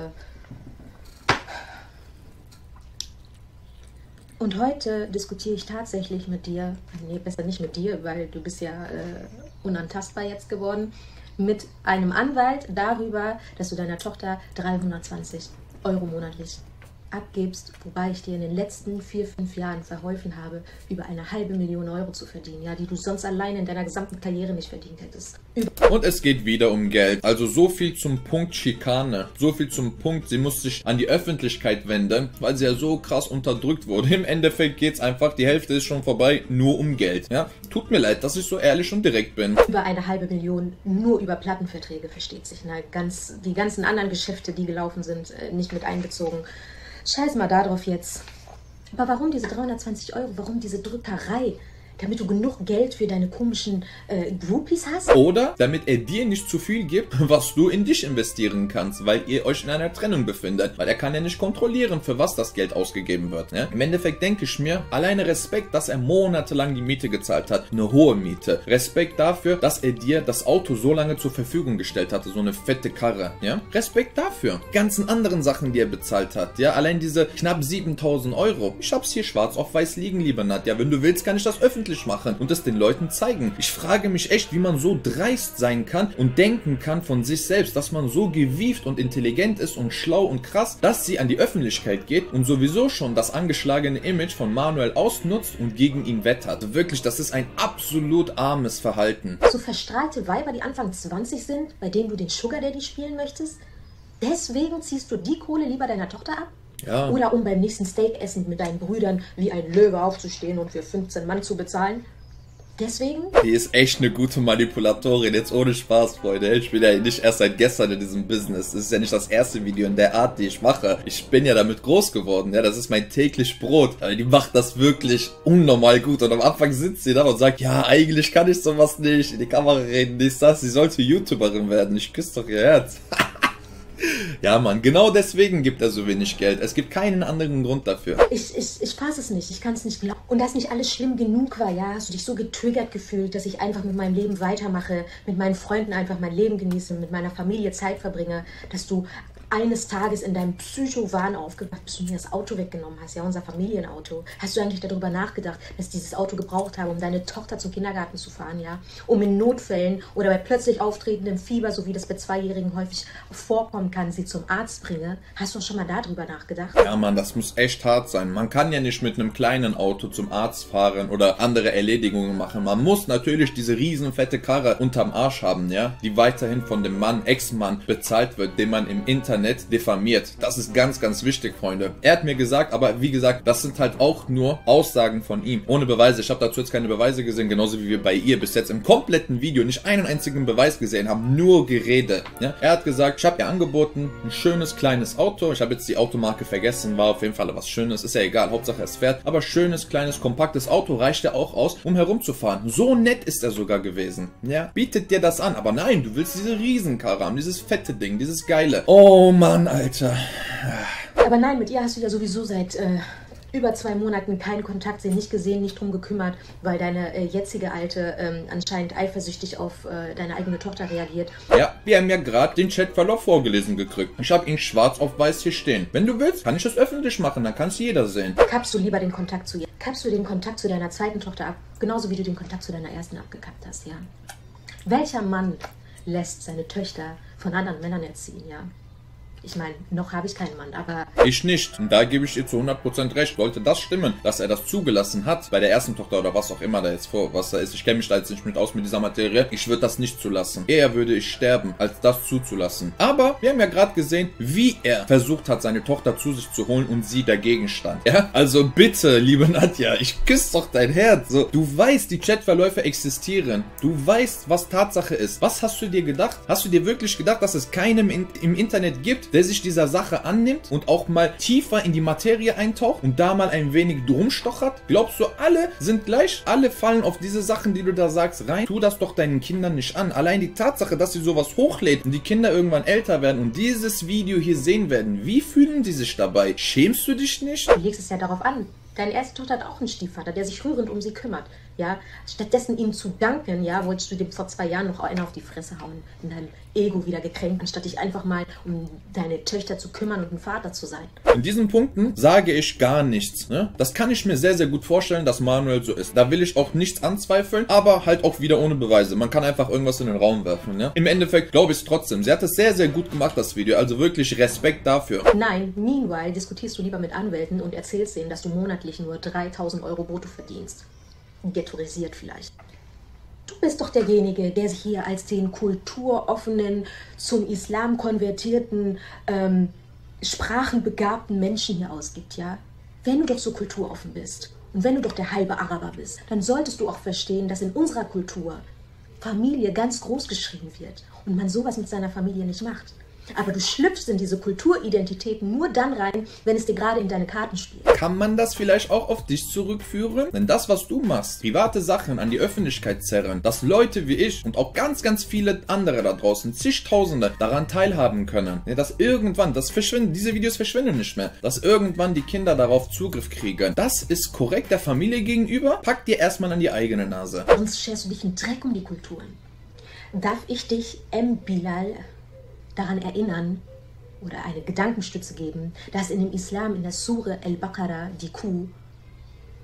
Und heute diskutiere ich tatsächlich mit dir, nee, besser nicht mit dir, weil du bist ja äh, unantastbar jetzt geworden, mit einem Anwalt darüber, dass du deiner Tochter dreihundertzwanzig Euro monatlich abgibst, wobei ich dir in den letzten vier, fünf Jahren verholfen habe, über eine halbe Million Euro zu verdienen, ja, die du sonst alleine in deiner gesamten Karriere nicht verdient hättest. Und es geht wieder um Geld. Also so viel zum Punkt Schikane, so viel zum Punkt, sie muss sich an die Öffentlichkeit wenden, weil sie ja so krass unterdrückt wurde. Im Endeffekt geht's einfach, die Hälfte ist schon vorbei, nur um Geld, ja. Tut mir leid, dass ich so ehrlich und direkt bin. Über eine halbe Million, nur über Plattenverträge, versteht sich, na, ganz, die ganzen anderen Geschäfte, die gelaufen sind, nicht mit einbezogen. Scheiß mal darauf jetzt. Aber warum diese dreihundertzwanzig Euro? Warum diese Drückerei? Damit du genug Geld für deine komischen äh, Groupies hast? Oder damit er dir nicht zu viel gibt, was du in dich investieren kannst, weil ihr euch in einer Trennung befindet. Weil er kann ja nicht kontrollieren, für was das Geld ausgegeben wird. Ne? Im Endeffekt denke ich mir, alleine Respekt, dass er monatelang die Miete gezahlt hat. Eine hohe Miete. Respekt dafür, dass er dir das Auto so lange zur Verfügung gestellt hatte. So eine fette Karre. Ja? Respekt dafür. Die ganzen anderen Sachen, die er bezahlt hat. Ja? Allein diese knapp siebentausend Euro. Ich hab's hier schwarz auf weiß liegen, lieber Nadja. Wenn du willst, kann ich das öffentlich machen und es den Leuten zeigen. Ich frage mich echt, wie man so dreist sein kann und denken kann von sich selbst, dass man so gewieft und intelligent ist und schlau und krass, dass sie an die Öffentlichkeit geht und sowieso schon das angeschlagene Image von Manuel ausnutzt und gegen ihn wettert. Wirklich, das ist ein absolut armes Verhalten. So verstrahlte Weiber, die Anfang zwanzig sind, bei denen du den Sugar Daddy spielen möchtest, deswegen ziehst du die Kohle lieber deiner Tochter ab? Ja. Oder um beim nächsten Steakessen mit deinen Brüdern wie ein Löwe aufzustehen und für fünfzehn Mann zu bezahlen. Deswegen? Die ist echt eine gute Manipulatorin, jetzt ohne Spaß, Freunde. Ich bin ja nicht erst seit gestern in diesem Business. Das ist ja nicht das erste Video in der Art, die ich mache. Ich bin ja damit groß geworden, ja, das ist mein täglich Brot. Aber die macht das wirklich unnormal gut. Und am Anfang sitzt sie da und sagt, ja, eigentlich kann ich sowas nicht, in die Kamera reden, dies, das, sie sollte YouTuberin werden. Ich küsse doch ihr Herz. Ja, Mann, genau deswegen gibt er so wenig Geld. Es gibt keinen anderen Grund dafür. Ich, ich, ich fass es nicht, ich kann es nicht glauben. Und dass nicht alles schlimm genug war, ja, hast du dich so getriggert gefühlt, dass ich einfach mit meinem Leben weitermache, mit meinen Freunden einfach mein Leben genieße, mit meiner Familie Zeit verbringe, dass du eines Tages in deinem Psycho-Wahn aufgewacht bist und mir das Auto weggenommen hast, ja, unser Familienauto. Hast du eigentlich darüber nachgedacht, dass ich dieses Auto gebraucht habe, um deine Tochter zum Kindergarten zu fahren, ja? Um in Notfällen oder bei plötzlich auftretendem Fieber, so wie das bei Zweijährigen häufig vorkommen kann, sie zum Arzt bringe? Hast du schon mal darüber nachgedacht? Ja, Mann, das muss echt hart sein. Man kann ja nicht mit einem kleinen Auto zum Arzt fahren oder andere Erledigungen machen. Man muss natürlich diese riesen fette Karre unterm Arsch haben, ja? Die weiterhin von dem Mann, Ex-Mann, bezahlt wird, den man im Internet diffamiert. Das ist ganz, ganz wichtig, Freunde. Er hat mir gesagt, aber wie gesagt, das sind halt auch nur Aussagen von ihm. Ohne Beweise. Ich habe dazu jetzt keine Beweise gesehen, genauso wie wir bei ihr bis jetzt im kompletten Video nicht einen einzigen Beweis gesehen haben. Nur Gerede. Ja? Er hat gesagt, ich habe ihr angeboten, ein schönes, kleines Auto. Ich habe jetzt die Automarke vergessen, war auf jeden Fall was Schönes. Ist ja egal, Hauptsache es fährt. Aber schönes, kleines, kompaktes Auto reicht ja auch aus, um herumzufahren. So nett ist er sogar gewesen. Ja? Bietet dir das an. Aber nein, du willst diese Riesenkarre haben, dieses fette Ding, dieses geile. Oh Mann, Alter. Aber nein, mit ihr hast du ja sowieso seit äh, über zwei Monaten keinen Kontakt, sie nicht gesehen, nicht drum gekümmert, weil deine äh, jetzige Alte ähm, anscheinend eifersüchtig auf äh, deine eigene Tochter reagiert. Ja, wir haben ja gerade den Chatverlauf vorgelesen gekriegt. Ich habe ihn schwarz auf weiß hier stehen. Wenn du willst, kann ich das öffentlich machen, dann kann es jeder sehen. Kappst du lieber den Kontakt zu ihr? Kappst du den Kontakt zu deiner zweiten Tochter ab? Genauso wie du den Kontakt zu deiner ersten abgekappt hast, ja. Welcher Mann lässt seine Töchter von anderen Männern erziehen, ja? Ich meine, noch habe ich keinen Mann, aber... Ich nicht. Und da gebe ich ihr zu hundert Prozent recht. Sollte das stimmen, dass er das zugelassen hat, bei der ersten Tochter oder was auch immer da jetzt vor, was da ist. Ich kenne mich da jetzt nicht mit aus mit dieser Materie. Ich würde das nicht zulassen. Eher würde ich sterben, als das zuzulassen. Aber wir haben ja gerade gesehen, wie er versucht hat, seine Tochter zu sich zu holen und sie dagegen stand. Ja? Also bitte, liebe Nadja, ich küsse doch dein Herz. So, du weißt, die Chatverläufe existieren. Du weißt, was Tatsache ist. Was hast du dir gedacht? Hast du dir wirklich gedacht, dass es keinem in, im Internet gibt, der sich dieser Sache annimmt und auch mal tiefer in die Materie eintaucht und da mal ein wenig drum stochert? Glaubst du, alle sind gleich? Alle fallen auf diese Sachen, die du da sagst, rein? Tu das doch deinen Kindern nicht an. Allein die Tatsache, dass sie sowas hochlädt und die Kinder irgendwann älter werden und dieses Video hier sehen werden, wie fühlen die sich dabei? Schämst du dich nicht? Du legst es ja darauf an. Deine erste Tochter hat auch einen Stiefvater, der sich rührend um sie kümmert, ja. Stattdessen ihm zu danken, ja, wolltest du dem vor zwei Jahren noch einen auf die Fresse hauen, in deinem Ego wieder gekränkt, anstatt dich einfach mal um deine Töchter zu kümmern und ein Vater zu sein. In diesen Punkten sage ich gar nichts, ne? Das kann ich mir sehr, sehr gut vorstellen, dass Manuel so ist. Da will ich auch nichts anzweifeln, aber halt auch wieder ohne Beweise. Man kann einfach irgendwas in den Raum werfen, ne? Im Endeffekt glaube ich es trotzdem. Sie hat es sehr, sehr gut gemacht, das Video, also wirklich Respekt dafür. Nein, meanwhile diskutierst du lieber mit Anwälten und erzählst denen, dass du monatlich nur dreitausend Euro brutto verdienst. Ghettoisiert vielleicht. Du bist doch derjenige, der sich hier als den kulturoffenen, zum Islam konvertierten, ähm, sprachenbegabten Menschen hier ausgibt, ja? Wenn du doch so kulturoffen bist und wenn du doch der halbe Araber bist, dann solltest du auch verstehen, dass in unserer Kultur Familie ganz groß geschrieben wird und man sowas mit seiner Familie nicht macht. Aber du schlüpfst in diese Kulturidentitäten nur dann rein, wenn es dir gerade in deine Karten spielt. Kann man das vielleicht auch auf dich zurückführen? Denn das, was du machst, private Sachen an die Öffentlichkeit zerren, dass Leute wie ich und auch ganz, ganz viele andere da draußen, zigtausende, daran teilhaben können, dass irgendwann, das verschwinden, diese Videos verschwinden nicht mehr, dass irgendwann die Kinder darauf Zugriff kriegen. Das ist korrekt der Familie gegenüber? Pack dir erstmal an die eigene Nase. Sonst scherst du dich einen Dreck um die Kulturen. Darf ich dich, M. Bilal, daran erinnern oder eine Gedankenstütze geben, dass in dem Islam in der Sure El-Baqarah, die Kuh,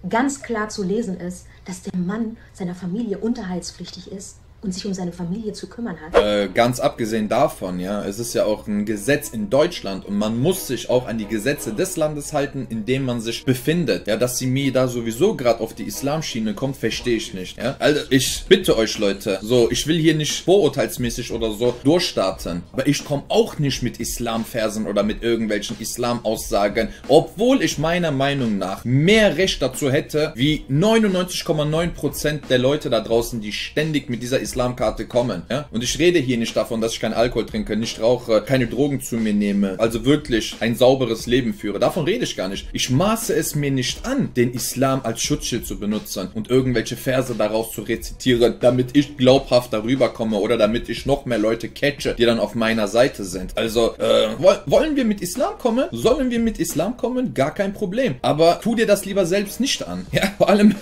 ganz klar zu lesen ist, dass der Mann seiner Familie unterhaltspflichtig ist und sich um seine Familie zu kümmern hat. Äh, ganz abgesehen davon, ja, es ist ja auch ein Gesetz in Deutschland und man muss sich auch an die Gesetze des Landes halten, in dem man sich befindet. Ja, dass Simi da sowieso gerade auf die Islamschiene kommt, verstehe ich nicht, ja. Also, ich bitte euch, Leute, so, ich will hier nicht vorurteilsmäßig oder so durchstarten, aber ich komme auch nicht mit Islamversen oder mit irgendwelchen Islamaussagen, obwohl ich meiner Meinung nach mehr Recht dazu hätte, wie neunundneunzig Komma neun Prozent der Leute da draußen, die ständig mit dieser Islamkarte kommen, ja? Und ich rede hier nicht davon, dass ich keinen Alkohol trinke, nicht rauche, keine Drogen zu mir nehme, also wirklich ein sauberes Leben führe. Davon rede ich gar nicht. Ich maße es mir nicht an, den Islam als Schutzschild zu benutzen und irgendwelche Verse daraus zu rezitieren, damit ich glaubhaft darüber komme oder damit ich noch mehr Leute catche, die dann auf meiner Seite sind. Also, äh, wollen wir mit Islam kommen? Sollen wir mit Islam kommen? Gar kein Problem. Aber tu dir das lieber selbst nicht an. Ja, vor allem,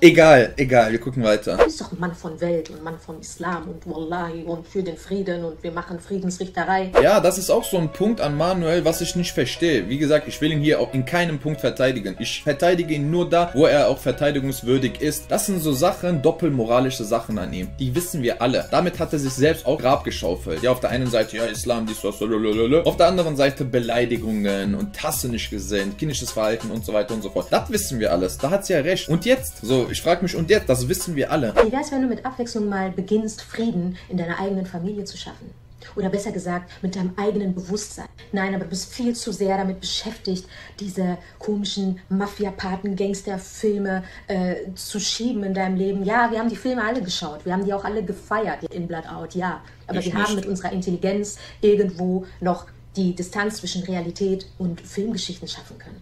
egal, egal, wir gucken weiter. Du bist doch ein Mann von Welt und Mann von Islam und Wallahi und für den Frieden und wir machen Friedensrichterei. Ja, das ist auch so ein Punkt an Manuel, was ich nicht verstehe. Wie gesagt, ich will ihn hier auch in keinem Punkt verteidigen. Ich verteidige ihn nur da, wo er auch verteidigungswürdig ist. Das sind so Sachen, doppelmoralische Sachen an ihm. Die wissen wir alle. Damit hat er sich selbst auch Grab geschaufelt. Ja, auf der einen Seite, ja, Islam, dies, das, lalalala. Auf der anderen Seite Beleidigungen und Hasse nicht gesinnt, kindisches Verhalten und so weiter und so fort. Das wissen wir alles. Da hat sie ja recht. Und jetzt? So, ich frage mich, und jetzt? Das wissen wir alle. Wie wär's, wenn du mit Abwechslung mal beginnst, Frieden in deiner eigenen Familie zu schaffen? Oder besser gesagt, mit deinem eigenen Bewusstsein. Nein, aber du bist viel zu sehr damit beschäftigt, diese komischen Mafia-Paten-Gangster-Filme äh, zu schieben in deinem Leben. Ja, wir haben die Filme alle geschaut. Wir haben die auch alle gefeiert in Blood Out, ja. Aber ich wir nicht. haben mit unserer Intelligenz irgendwo noch die Distanz zwischen Realität und Filmgeschichten schaffen können.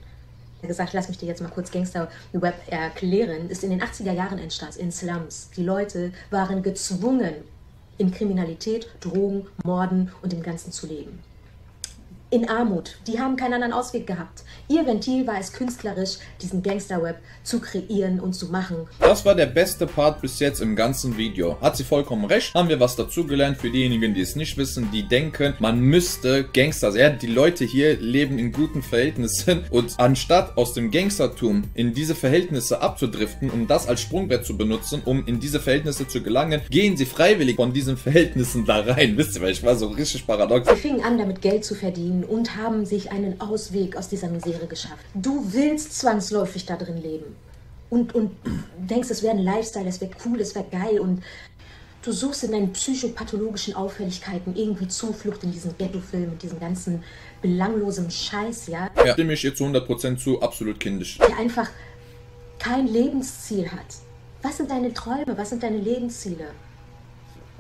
Er hat gesagt, lass mich dir jetzt mal kurz Gangster-Web erklären. Ist in den achtziger Jahren entstanden, in Slums. Die Leute waren gezwungen, in Kriminalität, Drogen, Morden und dem Ganzen zu leben. In Armut. Die haben keinen anderen Ausweg gehabt. Ihr Ventil war es künstlerisch, diesen Gangster-Web zu kreieren und zu machen. Das war der beste Part bis jetzt im ganzen Video. Hat sie vollkommen recht. Haben wir was dazugelernt für diejenigen, die es nicht wissen, die denken, man müsste Gangster sein. Ja, die Leute hier leben in guten Verhältnissen und anstatt aus dem Gangstertum in diese Verhältnisse abzudriften, um das als Sprungbrett zu benutzen, um in diese Verhältnisse zu gelangen, gehen sie freiwillig von diesen Verhältnissen da rein. Wisst ihr, weil ich war so richtig paradox. Sie fingen an, damit Geld zu verdienen und haben sich einen Ausweg aus dieser Misere geschafft. Du willst zwangsläufig da drin leben und, und denkst, es wäre ein Lifestyle, es wäre cool, es wäre geil und du suchst in deinen psychopathologischen Auffälligkeiten irgendwie Zuflucht in diesen Ghetto-Film und diesen ganzen belanglosen Scheiß, ja? Ja, stimme ich ihr zu hundert Prozent zu, absolut kindisch. Der einfach kein Lebensziel hat. Was sind deine Träume, was sind deine Lebensziele?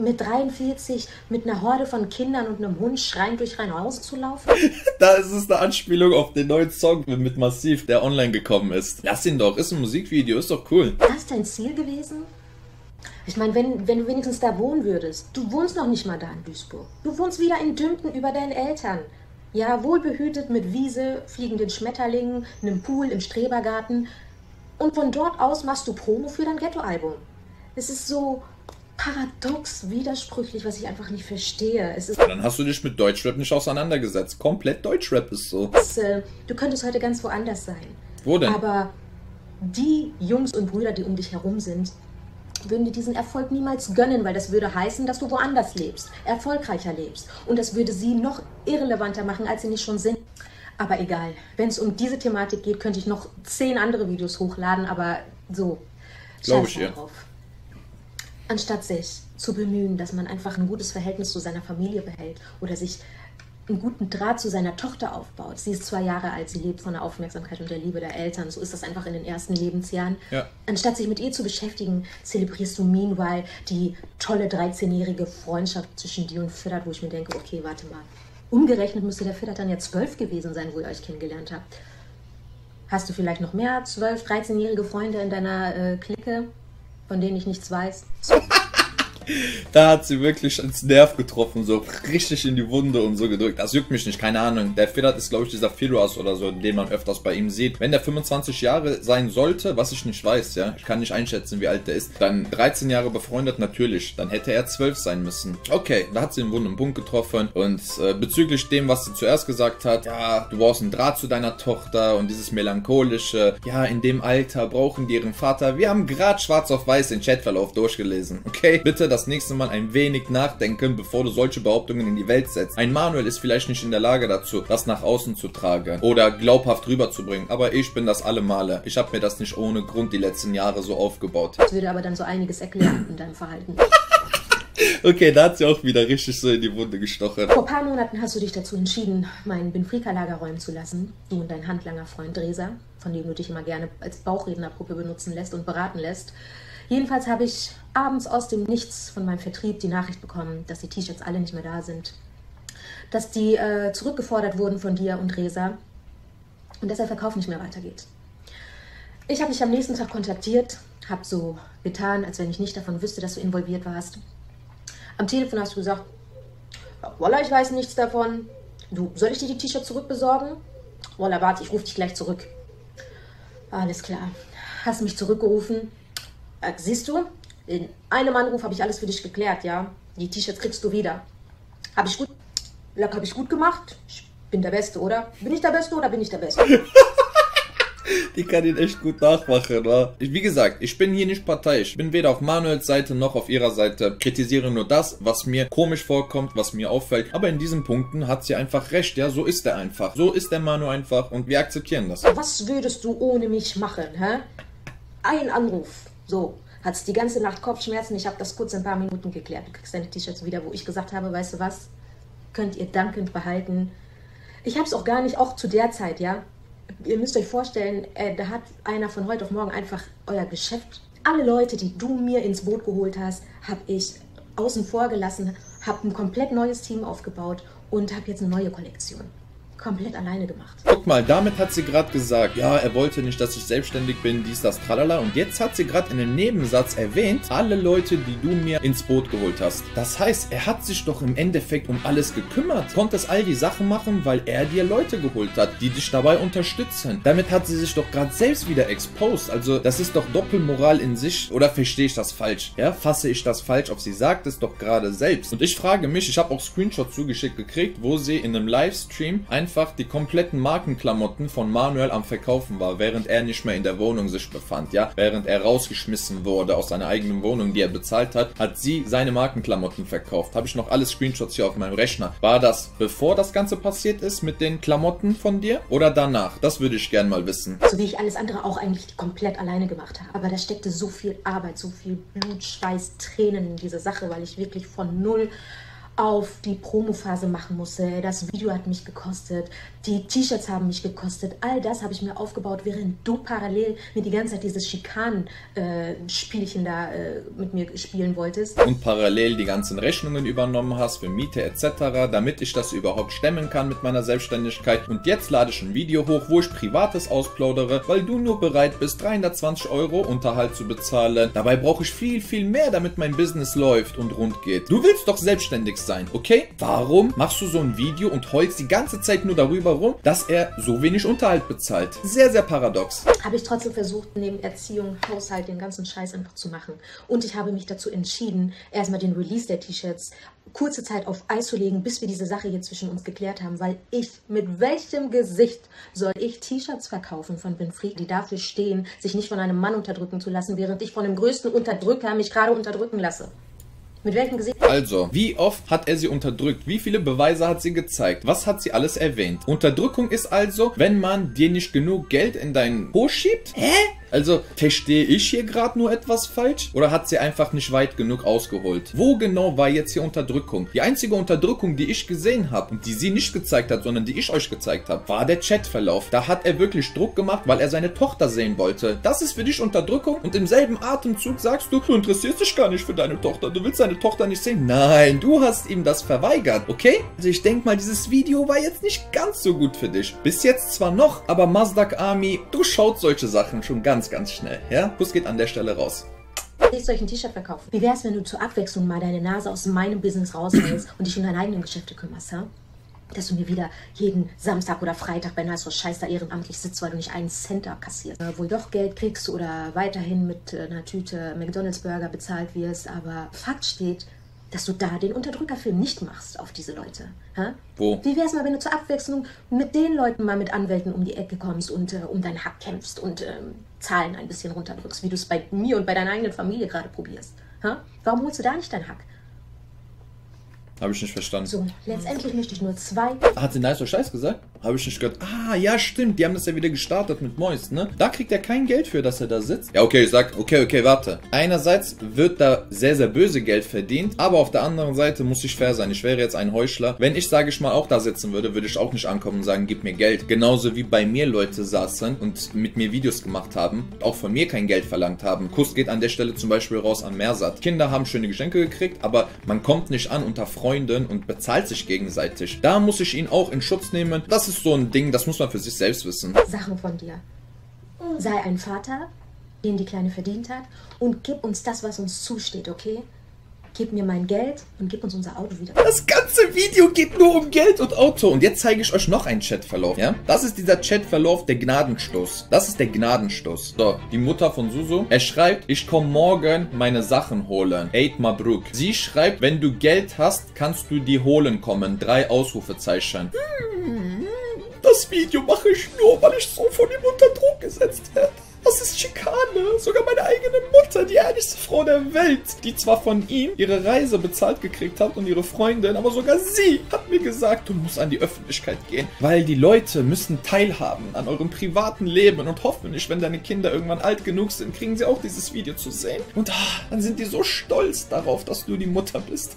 Mit dreiundvierzig, mit einer Horde von Kindern und einem Hund schreiend durch Rhein-Haus zu laufen? Da ist es eine Anspielung auf den neuen Song mit Massiv, der online gekommen ist. Lass ihn doch, ist ein Musikvideo, ist doch cool. Das ist dein Ziel gewesen? Ich meine, wenn, wenn du wenigstens da wohnen würdest. Du wohnst noch nicht mal da in Duisburg. Du wohnst wieder in Dümpten über deinen Eltern. Ja, wohlbehütet mit Wiese, fliegenden Schmetterlingen, einem Pool im Strebergarten. Und von dort aus machst du Promo für dein Ghetto-Album. Es ist so paradox, widersprüchlich, was ich einfach nicht verstehe. Es ist Dann hast du dich mit Deutschrap nicht auseinandergesetzt. Komplett Deutschrap ist so. Es, äh, du könntest heute ganz woanders sein. Wo denn? Aber die Jungs und Brüder, die um dich herum sind, würden dir diesen Erfolg niemals gönnen, weil das würde heißen, dass du woanders lebst, erfolgreicher lebst. Und das würde sie noch irrelevanter machen, als sie nicht schon sind. Aber egal, wenn es um diese Thematik geht, könnte ich noch zehn andere Videos hochladen, aber so, scheiß mal drauf. Anstatt sich zu bemühen, dass man einfach ein gutes Verhältnis zu seiner Familie behält oder sich einen guten Draht zu seiner Tochter aufbaut. Sie ist zwei Jahre alt, sie lebt von der Aufmerksamkeit und der Liebe der Eltern. So ist das einfach in den ersten Lebensjahren. Ja. Anstatt sich mit ihr zu beschäftigen, zelebrierst du meanwhile die tolle dreizehnjährige Freundschaft zwischen dir und Firat, wo ich mir denke, okay, warte mal. Umgerechnet müsste der Firat dann ja zwölf gewesen sein, wo ihr euch kennengelernt habt. Hast du vielleicht noch mehr zwölf-, dreizehnjährige Freunde in deiner äh, Clique, von denen ich nichts weiß? Da hat sie wirklich ins Nerv getroffen, so richtig in die Wunde und so gedrückt. Das juckt mich nicht, keine Ahnung. Der Firat ist, glaube ich, dieser Firas oder so, den man öfters bei ihm sieht. Wenn der fünfundzwanzig Jahre sein sollte, was ich nicht weiß, ja, ich kann nicht einschätzen, wie alt der ist, dann dreizehn Jahre befreundet, natürlich, dann hätte er zwölf sein müssen. Okay, da hat sie einen wunden Punkt getroffen und äh, bezüglich dem, was sie zuerst gesagt hat, ja, du brauchst einen Draht zu deiner Tochter und dieses melancholische, ja, in dem Alter brauchen die ihren Vater. Wir haben gerade schwarz auf weiß den Chatverlauf durchgelesen, okay? Bitte, das das nächste Mal ein wenig nachdenken, bevor du solche Behauptungen in die Welt setzt. Ein Manuel ist vielleicht nicht in der Lage dazu, das nach außen zu tragen oder glaubhaft rüberzubringen, aber ich bin das alle Male. Ich habe mir das nicht ohne Grund die letzten Jahre so aufgebaut. Das würde aber dann so einiges erklären in deinem Verhalten. Okay, da hat sie auch wieder richtig so in die Wunde gestochen. Vor ein paar Monaten hast du dich dazu entschieden, mein Benfrika-Lager räumen zu lassen. Du und dein handlanger Freund Reza, von dem du dich immer gerne als Bauchrednerpuppe benutzen lässt und beraten lässt. Jedenfalls habe ich abends aus dem Nichts von meinem Vertrieb die Nachricht bekommen, dass die T-Shirts alle nicht mehr da sind. Dass die äh, zurückgefordert wurden von dir und Reza und dass der Verkauf nicht mehr weitergeht. Ich habe dich am nächsten Tag kontaktiert, habe so getan, als wenn ich nicht davon wüsste, dass du involviert warst. Am Telefon hast du gesagt, Walla, ich weiß nichts davon. Du, soll ich dir die T-Shirts zurückbesorgen? Walla, warte, ich rufe dich gleich zurück. Alles klar. Hast mich zurückgerufen. Äh, siehst du, in einem Anruf habe ich alles für dich geklärt, ja? Die T-Shirts kriegst du wieder. Habe ich gut, Lack, habe ich gut gemacht? Ich bin der Beste, oder? Bin ich der Beste oder bin ich der Beste? Die kann ihn echt gut nachmachen, wa? Wie gesagt, ich bin hier nicht parteiisch. Ich bin weder auf Manuels Seite noch auf ihrer Seite. Kritisiere nur das, was mir komisch vorkommt, was mir auffällt. Aber in diesen Punkten hat sie einfach recht, ja? So ist er einfach. So ist der Manu einfach und wir akzeptieren das. Was würdest du ohne mich machen, hä? Ein Anruf. So, hat's die ganze Nacht Kopfschmerzen. Ich habe das kurz in ein paar Minuten geklärt. Du kriegst deine T-Shirts wieder, wo ich gesagt habe, weißt du was? Könnt ihr dankend behalten. Ich hab's auch gar nicht, auch zu der Zeit, ja? Ihr müsst euch vorstellen, äh, da hat einer von heute auf morgen einfach euer Geschäft. Alle Leute, die du mir ins Boot geholt hast, habe ich außen vor gelassen, habe ein komplett neues Team aufgebaut und habe jetzt eine neue Kollektion. Komplett alleine gemacht. Guck mal, damit hat sie gerade gesagt, ja, er wollte nicht, dass ich selbstständig bin, dies, das, tralala. Und jetzt hat sie gerade in einem Nebensatz erwähnt, alle Leute, die du mir ins Boot geholt hast. Das heißt, er hat sich doch im Endeffekt um alles gekümmert. Konntest all die Sachen machen, weil er dir Leute geholt hat, die dich dabei unterstützen. Damit hat sie sich doch gerade selbst wieder exposed. Also, das ist doch Doppelmoral in sich. Oder verstehe ich das falsch? Ja, fasse ich das falsch auf? Sie sagt es doch gerade selbst. Und ich frage mich, ich habe auch Screenshots zugeschickt gekriegt, wo sie in einem Livestream ein einfach die kompletten Markenklamotten von Manuel am Verkaufen war, während er nicht mehr in der Wohnung sich befand, ja, während er rausgeschmissen wurde aus seiner eigenen Wohnung, die er bezahlt hat, hat sie seine Markenklamotten verkauft. Habe ich noch alle Screenshots hier auf meinem Rechner. War das, bevor das Ganze passiert ist, mit den Klamotten von dir oder danach? Das würde ich gerne mal wissen. So wie ich alles andere auch eigentlich komplett alleine gemacht habe, aber da steckte so viel Arbeit, so viel Blut, Schweiß, Tränen in diese Sache, weil ich wirklich von null auf die Promophase machen musste, das Video hat mich gekostet, die T-Shirts haben mich gekostet, all das habe ich mir aufgebaut, während du parallel mir die ganze Zeit dieses Schikanen-Spielchen da äh, mit mir spielen wolltest. Und parallel die ganzen Rechnungen übernommen hast für Miete et cetera, damit ich das überhaupt stemmen kann mit meiner Selbstständigkeit. Und jetzt lade ich ein Video hoch, wo ich Privates ausplaudere, weil du nur bereit bist, dreihundertzwanzig Euro Unterhalt zu bezahlen. Dabei brauche ich viel, viel mehr, damit mein Business läuft und rund geht. Du willst doch selbstständig sein. Sein, okay? Warum machst du so ein Video und heulst die ganze Zeit nur darüber rum, dass er so wenig Unterhalt bezahlt? Sehr, sehr paradox. Habe ich trotzdem versucht, neben Erziehung, Haushalt, den ganzen Scheiß einfach zu machen. Und ich habe mich dazu entschieden, erstmal den Release der T-Shirts kurze Zeit auf Eis zu legen, bis wir diese Sache hier zwischen uns geklärt haben, weil ich, mit welchem Gesicht soll ich T-Shirts verkaufen von Benfried, die dafür stehen, sich nicht von einem Mann unterdrücken zu lassen, während ich von dem größten Unterdrücker mich gerade unterdrücken lasse. Mit welchem Gesicht? Also, wie oft hat er sie unterdrückt? Wie viele Beweise hat sie gezeigt? Was hat sie alles erwähnt? Unterdrückung ist also, wenn man dir nicht genug Geld in deinen Po schiebt? Hä? Also, verstehe ich hier gerade nur etwas falsch? Oder hat sie einfach nicht weit genug ausgeholt? Wo genau war jetzt hier Unterdrückung? Die einzige Unterdrückung, die ich gesehen habe und die sie nicht gezeigt hat, sondern die ich euch gezeigt habe, war der Chatverlauf. Da hat er wirklich Druck gemacht, weil er seine Tochter sehen wollte. Das ist für dich Unterdrückung und im selben Atemzug sagst du, du interessierst dich gar nicht für deine Tochter, du willst deine Tochter nicht sehen. Nein, du hast ihm das verweigert, okay? Also ich denke mal, dieses Video war jetzt nicht ganz so gut für dich. Bis jetzt zwar noch, aber Mazdak Army, du schaut solche Sachen schon ganz Ganz, ganz schnell, ja? Kuss geht an der Stelle raus. Ich soll euch ein T-Shirt verkaufen. Wie wär's, wenn du zur Abwechslung mal deine Nase aus meinem Business raushältst und dich um deine eigenen Geschäfte kümmerst, ha? Dass du mir wieder jeden Samstag oder Freitag bei Nassos Scheiß da ehrenamtlich sitzt, weil du nicht einen Cent abkassierst. Wohl doch Geld kriegst oder weiterhin mit einer Tüte McDonalds Burger bezahlt wirst, aber Fakt steht, dass du da den Unterdrückerfilm nicht machst auf diese Leute. Ha? Wo? Wie wär's mal, wenn du zur Abwechslung mit den Leuten mal mit Anwälten um die Ecke kommst und äh, um deinen Hack kämpfst und ähm, Zahlen ein bisschen runterdrückst, wie du es bei mir und bei deiner eigenen Familie gerade probierst. Ha? Warum holst du da nicht deinen Hack? Habe ich nicht verstanden. So, letztendlich möchte ich nur zwei... Hat sie Nice or Scheiß gesagt? Habe ich nicht gehört. Ah, ja, stimmt. Die haben das ja wieder gestartet mit Moist, ne? Da kriegt er kein Geld für, dass er da sitzt. Ja, okay, ich sag, okay, okay, warte. Einerseits wird da sehr, sehr böse Geld verdient, aber auf der anderen Seite muss ich fair sein. Ich wäre jetzt ein Heuchler. Wenn ich, sage ich mal, auch da sitzen würde, würde ich auch nicht ankommen und sagen, gib mir Geld. Genauso wie bei mir Leute saßen und mit mir Videos gemacht haben, auch von mir kein Geld verlangt haben. Kuss geht an der Stelle zum Beispiel raus an Mersat. Kinder haben schöne Geschenke gekriegt, aber man kommt nicht an unter Freunden und bezahlt sich gegenseitig. Da muss ich ihn auch in Schutz nehmen. Das ist so ein Ding, das muss man für sich selbst wissen. Sachen von dir. Sei ein Vater, den die Kleine verdient hat, und gib uns das, was uns zusteht, okay? Gib mir mein Geld und gib uns unser Auto wieder. Das ganze Video geht nur um Geld und Auto. Und jetzt zeige ich euch noch einen Chatverlauf, ja? Das ist dieser Chatverlauf, der Gnadenstoß. Das ist der Gnadenstoß. So, die Mutter von Susu. Er schreibt, ich komme morgen meine Sachen holen. Eid Mabruk. Sie schreibt, wenn du Geld hast, kannst du die holen kommen. Drei Ausrufezeichen. Das Video mache ich nur, weil ich so von ihm unter Druck gesetzt werde. Das ist Schikane. Sogar meine eigene Mutter, die ehrlichste Frau der Welt, die zwar von ihm ihre Reise bezahlt gekriegt hat und ihre Freundin, aber sogar sie hat mir gesagt, du musst an die Öffentlichkeit gehen, weil die Leute müssen teilhaben an eurem privaten Leben und hoffentlich, wenn deine Kinder irgendwann alt genug sind, kriegen sie auch dieses Video zu sehen und ach, dann sind die so stolz darauf, dass du die Mutter bist.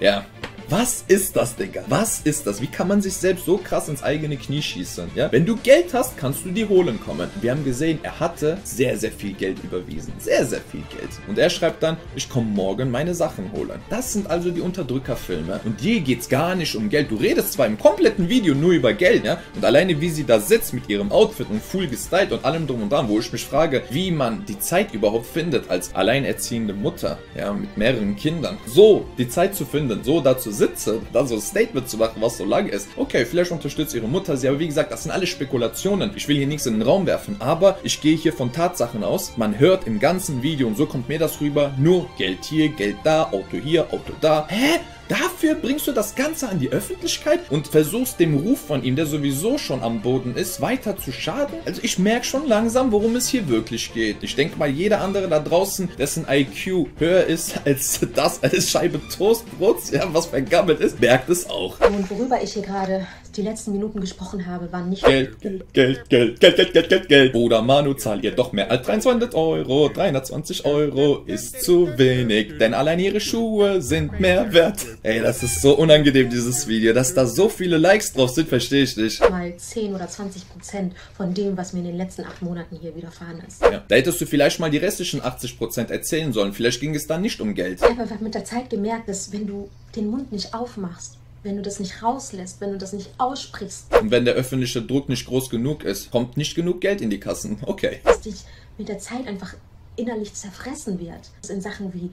Ja. Was ist das, Digga? Was ist das? Wie kann man sich selbst so krass ins eigene Knie schießen? Ja? Wenn du Geld hast, kannst du die holen kommen. Wir haben gesehen, er hatte sehr, sehr viel Geld überwiesen. Sehr, sehr viel Geld. Und er schreibt dann, ich komme morgen meine Sachen holen. Das sind also die Unterdrückerfilme. Und dir geht's gar nicht um Geld. Du redest zwar im kompletten Video nur über Geld, ja? Und alleine wie sie da sitzt mit ihrem Outfit und full gestylt und allem drum und dran, wo ich mich frage, wie man die Zeit überhaupt findet als alleinerziehende Mutter, ja, mit mehreren Kindern. So, die Zeit zu finden, so dazu sitze, da so ein Statement zu machen, was so lang ist. Okay, vielleicht unterstützt ihre Mutter sie, aber wie gesagt, das sind alles Spekulationen. Ich will hier nichts in den Raum werfen, aber ich gehe hier von Tatsachen aus. Man hört im ganzen Video, und so kommt mir das rüber, nur Geld hier, Geld da, Auto hier, Auto da. Hä? Dafür bringst du das Ganze an die Öffentlichkeit und versuchst dem Ruf von ihm, der sowieso schon am Boden ist, weiter zu schaden? Also ich merke schon langsam, worum es hier wirklich geht. Ich denke mal, jeder andere da draußen, dessen I Q höher ist als das als Scheibe Toastbrot, ja, was vergammelt ist, merkt es auch. Und worüber ich hier gerade die letzten Minuten gesprochen habe, waren nicht... Geld, Geld, Geld, Geld, Geld, Geld, Geld, Geld, Geld. Bruder Manu, zahl ihr doch mehr als dreiundzwanzig Euro. dreihundertzwanzig Euro ist zu wenig, denn allein ihre Schuhe sind mehr wert. Ey, das ist so unangenehm, dieses Video. Dass da so viele Likes drauf sind, verstehe ich nicht. Mal zehn oder zwanzig Prozent von dem, was mir in den letzten acht Monaten hier widerfahren ist. Ja, da hättest du vielleicht mal die restlichen achtzig Prozent erzählen sollen. Vielleicht ging es dann nicht um Geld. Ich habe mit der Zeit gemerkt, dass wenn du den Mund nicht aufmachst, wenn du das nicht rauslässt, wenn du das nicht aussprichst... Und wenn der öffentliche Druck nicht groß genug ist, kommt nicht genug Geld in die Kassen. Okay. Dass dich mit der Zeit einfach innerlich zerfressen wird. In Sachen wie...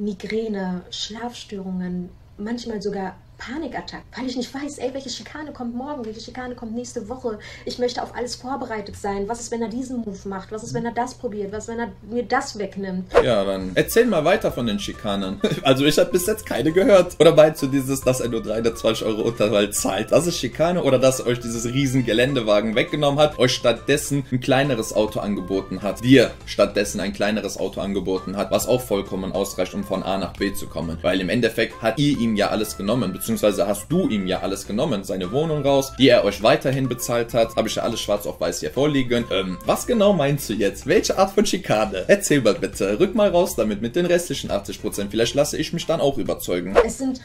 Migräne, Schlafstörungen, manchmal sogar Panikattacken, weil ich nicht weiß, ey, welche Schikane kommt morgen, welche Schikane kommt nächste Woche. Ich möchte auf alles vorbereitet sein. Was ist, wenn er diesen Move macht? Was ist, wenn er das probiert? Was ist, wenn er mir das wegnimmt? Ja, dann erzähl mal weiter von den Schikanen. Also ich habe bis jetzt keine gehört. Oder meinst du dieses, dass er nur dreihundertzwanzig Euro Unterhalt zahlt? Das ist Schikane? Oder dass er euch dieses riesen Geländewagen weggenommen hat, euch stattdessen ein kleineres Auto angeboten hat. Dir stattdessen ein kleineres Auto angeboten hat, was auch vollkommen ausreicht, um von A nach B zu kommen. Weil im Endeffekt hat ihr ihm ja alles genommen, beziehungsweise hast du ihm ja alles genommen, seine Wohnung raus, die er euch weiterhin bezahlt hat, habe ich ja alles schwarz auf weiß hier vorliegen. Ähm, was genau meinst du jetzt? Welche Art von Schikane? Erzähl mal bitte, rück mal raus damit mit den restlichen achtzig Prozent, vielleicht lasse ich mich dann auch überzeugen. Es sind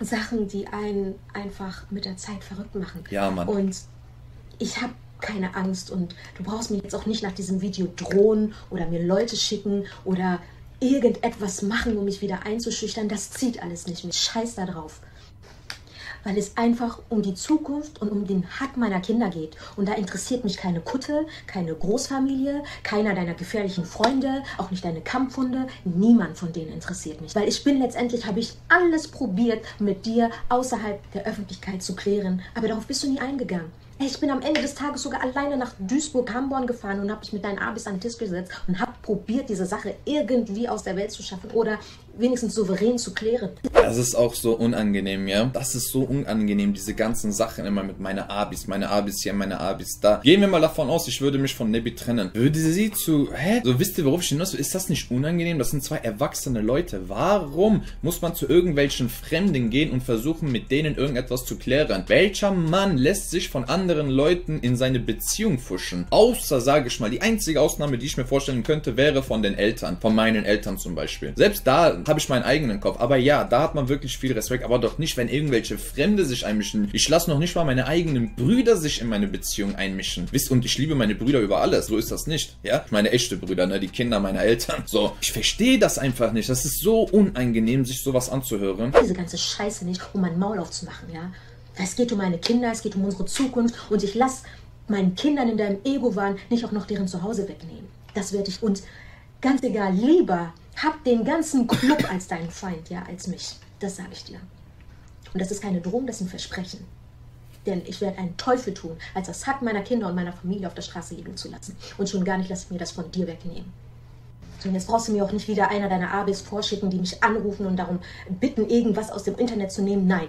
Sachen, die einen einfach mit der Zeit verrückt machen. Ja, Mann. Und ich habe keine Angst und du brauchst mir jetzt auch nicht nach diesem Video drohen oder mir Leute schicken oder irgendetwas machen, um mich wieder einzuschüchtern. Das zieht alles nicht mit. Scheiß da drauf. Weil es einfach um die Zukunft und um den Hack meiner Kinder geht. Und da interessiert mich keine Kutte, keine Großfamilie, keiner deiner gefährlichen Freunde, auch nicht deine Kampfhunde. Niemand von denen interessiert mich. Weil ich bin letztendlich, habe ich alles probiert, mit dir außerhalb der Öffentlichkeit zu klären. Aber darauf bist du nie eingegangen. Ich bin am Ende des Tages sogar alleine nach Duisburg-Hamborn gefahren und habe mich mit deinen Abis an den Tisch gesetzt und habe probiert, diese Sache irgendwie aus der Welt zu schaffen oder wenigstens souverän zu klären. Das ist auch so unangenehm, ja. Das ist so unangenehm, diese ganzen Sachen immer mit meiner Abis, meine Abis hier, meine Abis da. Gehen wir mal davon aus, ich würde mich von Nebi trennen. Würde sie zu, hä? So, wisst ihr, worauf ich hinaus will? Ist das nicht unangenehm? Das sind zwei erwachsene Leute. Warum muss man zu irgendwelchen Fremden gehen und versuchen, mit denen irgendetwas zu klären? Welcher Mann lässt sich von anderen Leuten in seine Beziehung fuschen? Außer, sage ich mal, die einzige Ausnahme, die ich mir vorstellen könnte, wäre von den Eltern. Von meinen Eltern zum Beispiel. Selbst da habe ich meinen eigenen Kopf. Aber ja, da hat man wirklich viel Respekt. Aber doch nicht, wenn irgendwelche Fremde sich einmischen. Ich lasse noch nicht mal meine eigenen Brüder sich in meine Beziehung einmischen. Wisst, und ich liebe meine Brüder über alles. So ist das nicht. Ja? Meine echte Brüder, ne? Die Kinder meiner Eltern. So. Ich verstehe das einfach nicht. Das ist so unangenehm, sich sowas anzuhören. Diese ganze Scheiße nicht, um mein Maul aufzumachen, ja? Es geht um meine Kinder, es geht um unsere Zukunft und ich lasse meinen Kindern in deinem Ego-Wahn nicht auch noch deren Zuhause wegnehmen. Das werde ich uns ganz egal, lieber hab den ganzen Club als deinen Feind, ja, als mich. Das sage ich dir. Und das ist keine Drohung, das ist ein Versprechen. Denn ich werde einen Teufel tun, als das Hack meiner Kinder und meiner Familie auf der Straße liegen zu lassen. Und schon gar nicht lasse ich mir das von dir wegnehmen. Und jetzt brauchst du mir auch nicht wieder einer deiner Abis vorschicken, die mich anrufen und darum bitten, irgendwas aus dem Internet zu nehmen. Nein,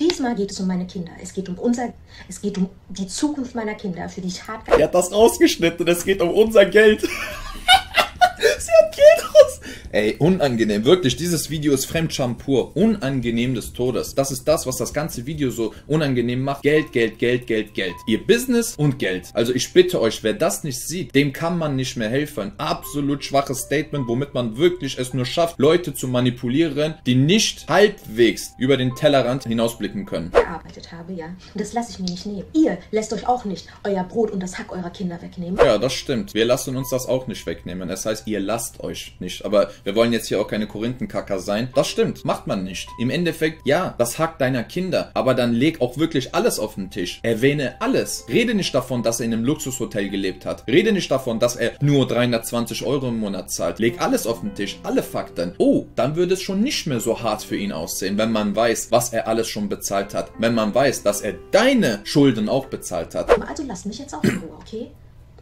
diesmal geht es um meine Kinder. Es geht um unser, es geht um die Zukunft meiner Kinder, für die ich hart... Er hat das ausgeschnitten, es geht um unser Geld. Sie hat Geld raus. Ey, unangenehm. Wirklich, dieses Video ist Fremdscham pur. Unangenehm des Todes. Das ist das, was das ganze Video so unangenehm macht. Geld, Geld, Geld, Geld, Geld. Ihr Business und Geld. Also ich bitte euch, wer das nicht sieht, dem kann man nicht mehr helfen. Absolut schwaches Statement, womit man wirklich es nur schafft, Leute zu manipulieren, die nicht halbwegs über den Tellerrand hinausblicken können. ...gearbeitet habe, ja. Und das lasse ich mir nicht nehmen. Ihr lässt euch auch nicht euer Brot und das Hack eurer Kinder wegnehmen. Ja, das stimmt. Wir lassen uns das auch nicht wegnehmen. Das heißt, ihr lasst euch nicht. Aber wir wollen jetzt hier auch keine Korinthenkacker sein. Das stimmt, macht man nicht. Im Endeffekt, ja, das Hack deiner Kinder. Aber dann leg auch wirklich alles auf den Tisch. Erwähne alles. Rede nicht davon, dass er in einem Luxushotel gelebt hat. Rede nicht davon, dass er nur dreihundertzwanzig Euro im Monat zahlt. Leg alles auf den Tisch, alle Fakten. Oh, dann würde es schon nicht mehr so hart für ihn aussehen, wenn man weiß, was er alles schon bezahlt hat. Wenn man weiß, dass er deine Schulden auch bezahlt hat. Also lass mich jetzt auch in Ruhe, okay?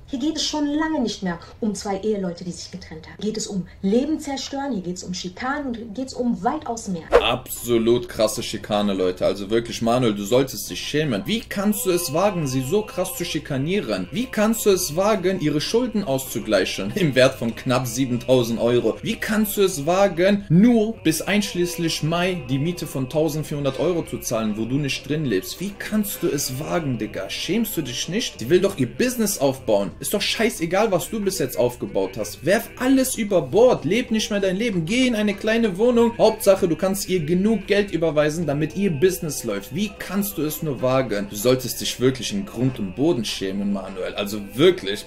Hier geht es schon lange nicht mehr um zwei Eheleute, die sich getrennt haben. Hier geht es um Leben zerstören, hier geht es um Schikanen und hier geht es um weitaus mehr. Absolut krasse Schikane, Leute. Also wirklich, Manuel, du solltest dich schämen. Wie kannst du es wagen, sie so krass zu schikanieren? Wie kannst du es wagen, ihre Schulden auszugleichen im Wert von knapp siebentausend Euro? Wie kannst du es wagen, nur bis einschließlich Mai die Miete von eintausendvierhundert Euro zu zahlen, wo du nicht drin lebst? Wie kannst du es wagen, Digga? Schämst du dich nicht? Die will doch ihr Business aufbauen. Ist doch scheißegal, was du bis jetzt aufgebaut hast. Werf alles über Bord. Leb nicht mehr dein Leben. Geh in eine kleine Wohnung. Hauptsache, du kannst ihr genug Geld überweisen, damit ihr Business läuft. Wie kannst du es nur wagen? Du solltest dich wirklich in Grund und Boden schämen, Manuel. Also wirklich.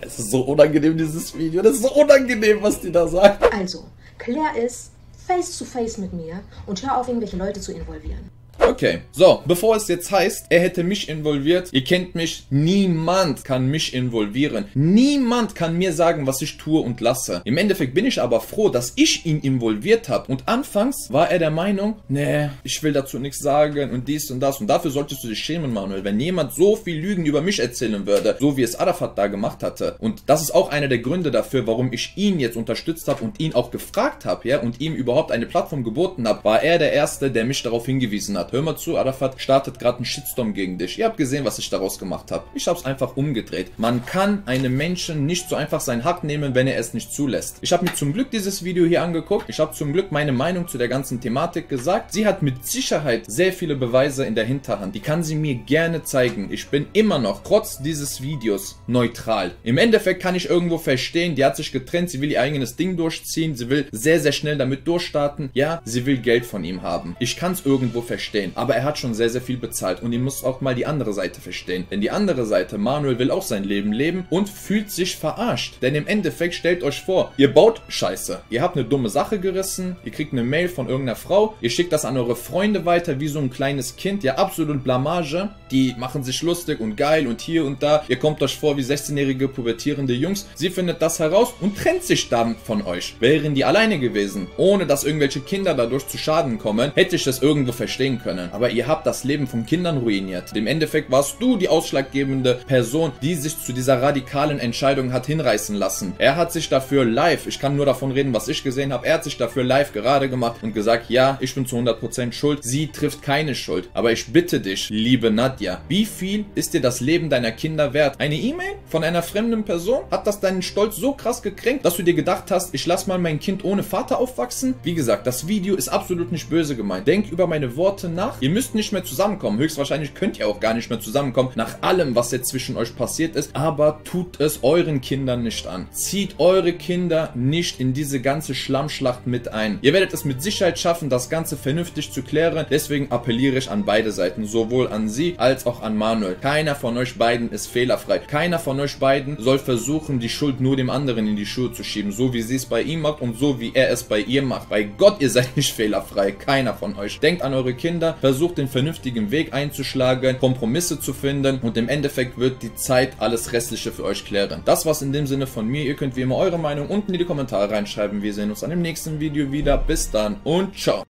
Es ist so unangenehm, dieses Video. Das ist so unangenehm, was die da sagen. Also, klär es face to face mit mir und hör auf, irgendwelche Leute zu involvieren. Okay, so, bevor es jetzt heißt, er hätte mich involviert, ihr kennt mich, niemand kann mich involvieren. Niemand kann mir sagen, was ich tue und lasse. Im Endeffekt bin ich aber froh, dass ich ihn involviert habe. Und anfangs war er der Meinung, nee, ich will dazu nichts sagen und dies und das. Und dafür solltest du dich schämen, Manuel, wenn jemand so viel Lügen über mich erzählen würde, so wie es Arafat da gemacht hatte. Und das ist auch einer der Gründe dafür, warum ich ihn jetzt unterstützt habe und ihn auch gefragt habe, ja, und ihm überhaupt eine Plattform geboten habe, war er der Erste, der mich darauf hingewiesen hat. Hör mal zu, Arafat startet gerade einen Shitstorm gegen dich. Ihr habt gesehen, was ich daraus gemacht habe. Ich habe es einfach umgedreht. Man kann einem Menschen nicht so einfach seinen Hack nehmen, wenn er es nicht zulässt. Ich habe mir zum Glück dieses Video hier angeguckt. Ich habe zum Glück meine Meinung zu der ganzen Thematik gesagt. Sie hat mit Sicherheit sehr viele Beweise in der Hinterhand. Die kann sie mir gerne zeigen. Ich bin immer noch, trotz dieses Videos, neutral. Im Endeffekt kann ich irgendwo verstehen, die hat sich getrennt. Sie will ihr eigenes Ding durchziehen. Sie will sehr, sehr schnell damit durchstarten. Ja, sie will Geld von ihm haben. Ich kann es irgendwo verstehen. Aber er hat schon sehr, sehr viel bezahlt und ihr müsst auch mal die andere Seite verstehen. Denn die andere Seite, Manuel will auch sein Leben leben und fühlt sich verarscht. Denn im Endeffekt, stellt euch vor, ihr baut Scheiße. Ihr habt eine dumme Sache gerissen, ihr kriegt eine Mail von irgendeiner Frau, ihr schickt das an eure Freunde weiter wie so ein kleines Kind. Ja, absolut Blamage. Die machen sich lustig und geil und hier und da. Ihr kommt euch vor wie sechzehnjährige pubertierende Jungs. Sie findet das heraus und trennt sich dann von euch. Wären die alleine gewesen, ohne dass irgendwelche Kinder dadurch zu Schaden kommen, hätte ich das irgendwo verstehen können. können. Aber ihr habt das Leben von Kindern ruiniert. Im Endeffekt warst du die ausschlaggebende Person, die sich zu dieser radikalen Entscheidung hat hinreißen lassen. Er hat sich dafür live, ich kann nur davon reden, was ich gesehen habe, er hat sich dafür live gerade gemacht und gesagt, ja, ich bin zu hundert Prozent schuld, sie trifft keine Schuld. Aber ich bitte dich, liebe Nadja, wie viel ist dir das Leben deiner Kinder wert? Eine E-Mail von einer fremden Person? Hat das deinen Stolz so krass gekränkt, dass du dir gedacht hast, ich lass mal mein Kind ohne Vater aufwachsen? Wie gesagt, das Video ist absolut nicht böse gemeint. Denk über meine Worte nach. Ihr müsst nicht mehr zusammenkommen. Höchstwahrscheinlich könnt ihr auch gar nicht mehr zusammenkommen, nach allem, was jetzt zwischen euch passiert ist. Aber tut es euren Kindern nicht an. Zieht eure Kinder nicht in diese ganze Schlammschlacht mit ein. Ihr werdet es mit Sicherheit schaffen, das Ganze vernünftig zu klären. Deswegen appelliere ich an beide Seiten, sowohl an sie als auch an Manuel. Keiner von euch beiden ist fehlerfrei. Keiner von euch beiden soll versuchen, die Schuld nur dem anderen in die Schuhe zu schieben, so wie sie es bei ihm macht und so wie er es bei ihr macht. Bei Gott, ihr seid nicht fehlerfrei. Keiner von euch. Denkt an eure Kinder, versucht den vernünftigen Weg einzuschlagen, Kompromisse zu finden und im Endeffekt wird die Zeit alles Restliche für euch klären. Das war's in dem Sinne von mir. Ihr könnt wie immer eure Meinung unten in die Kommentare reinschreiben. Wir sehen uns an dem nächsten Video wieder. Bis dann und ciao.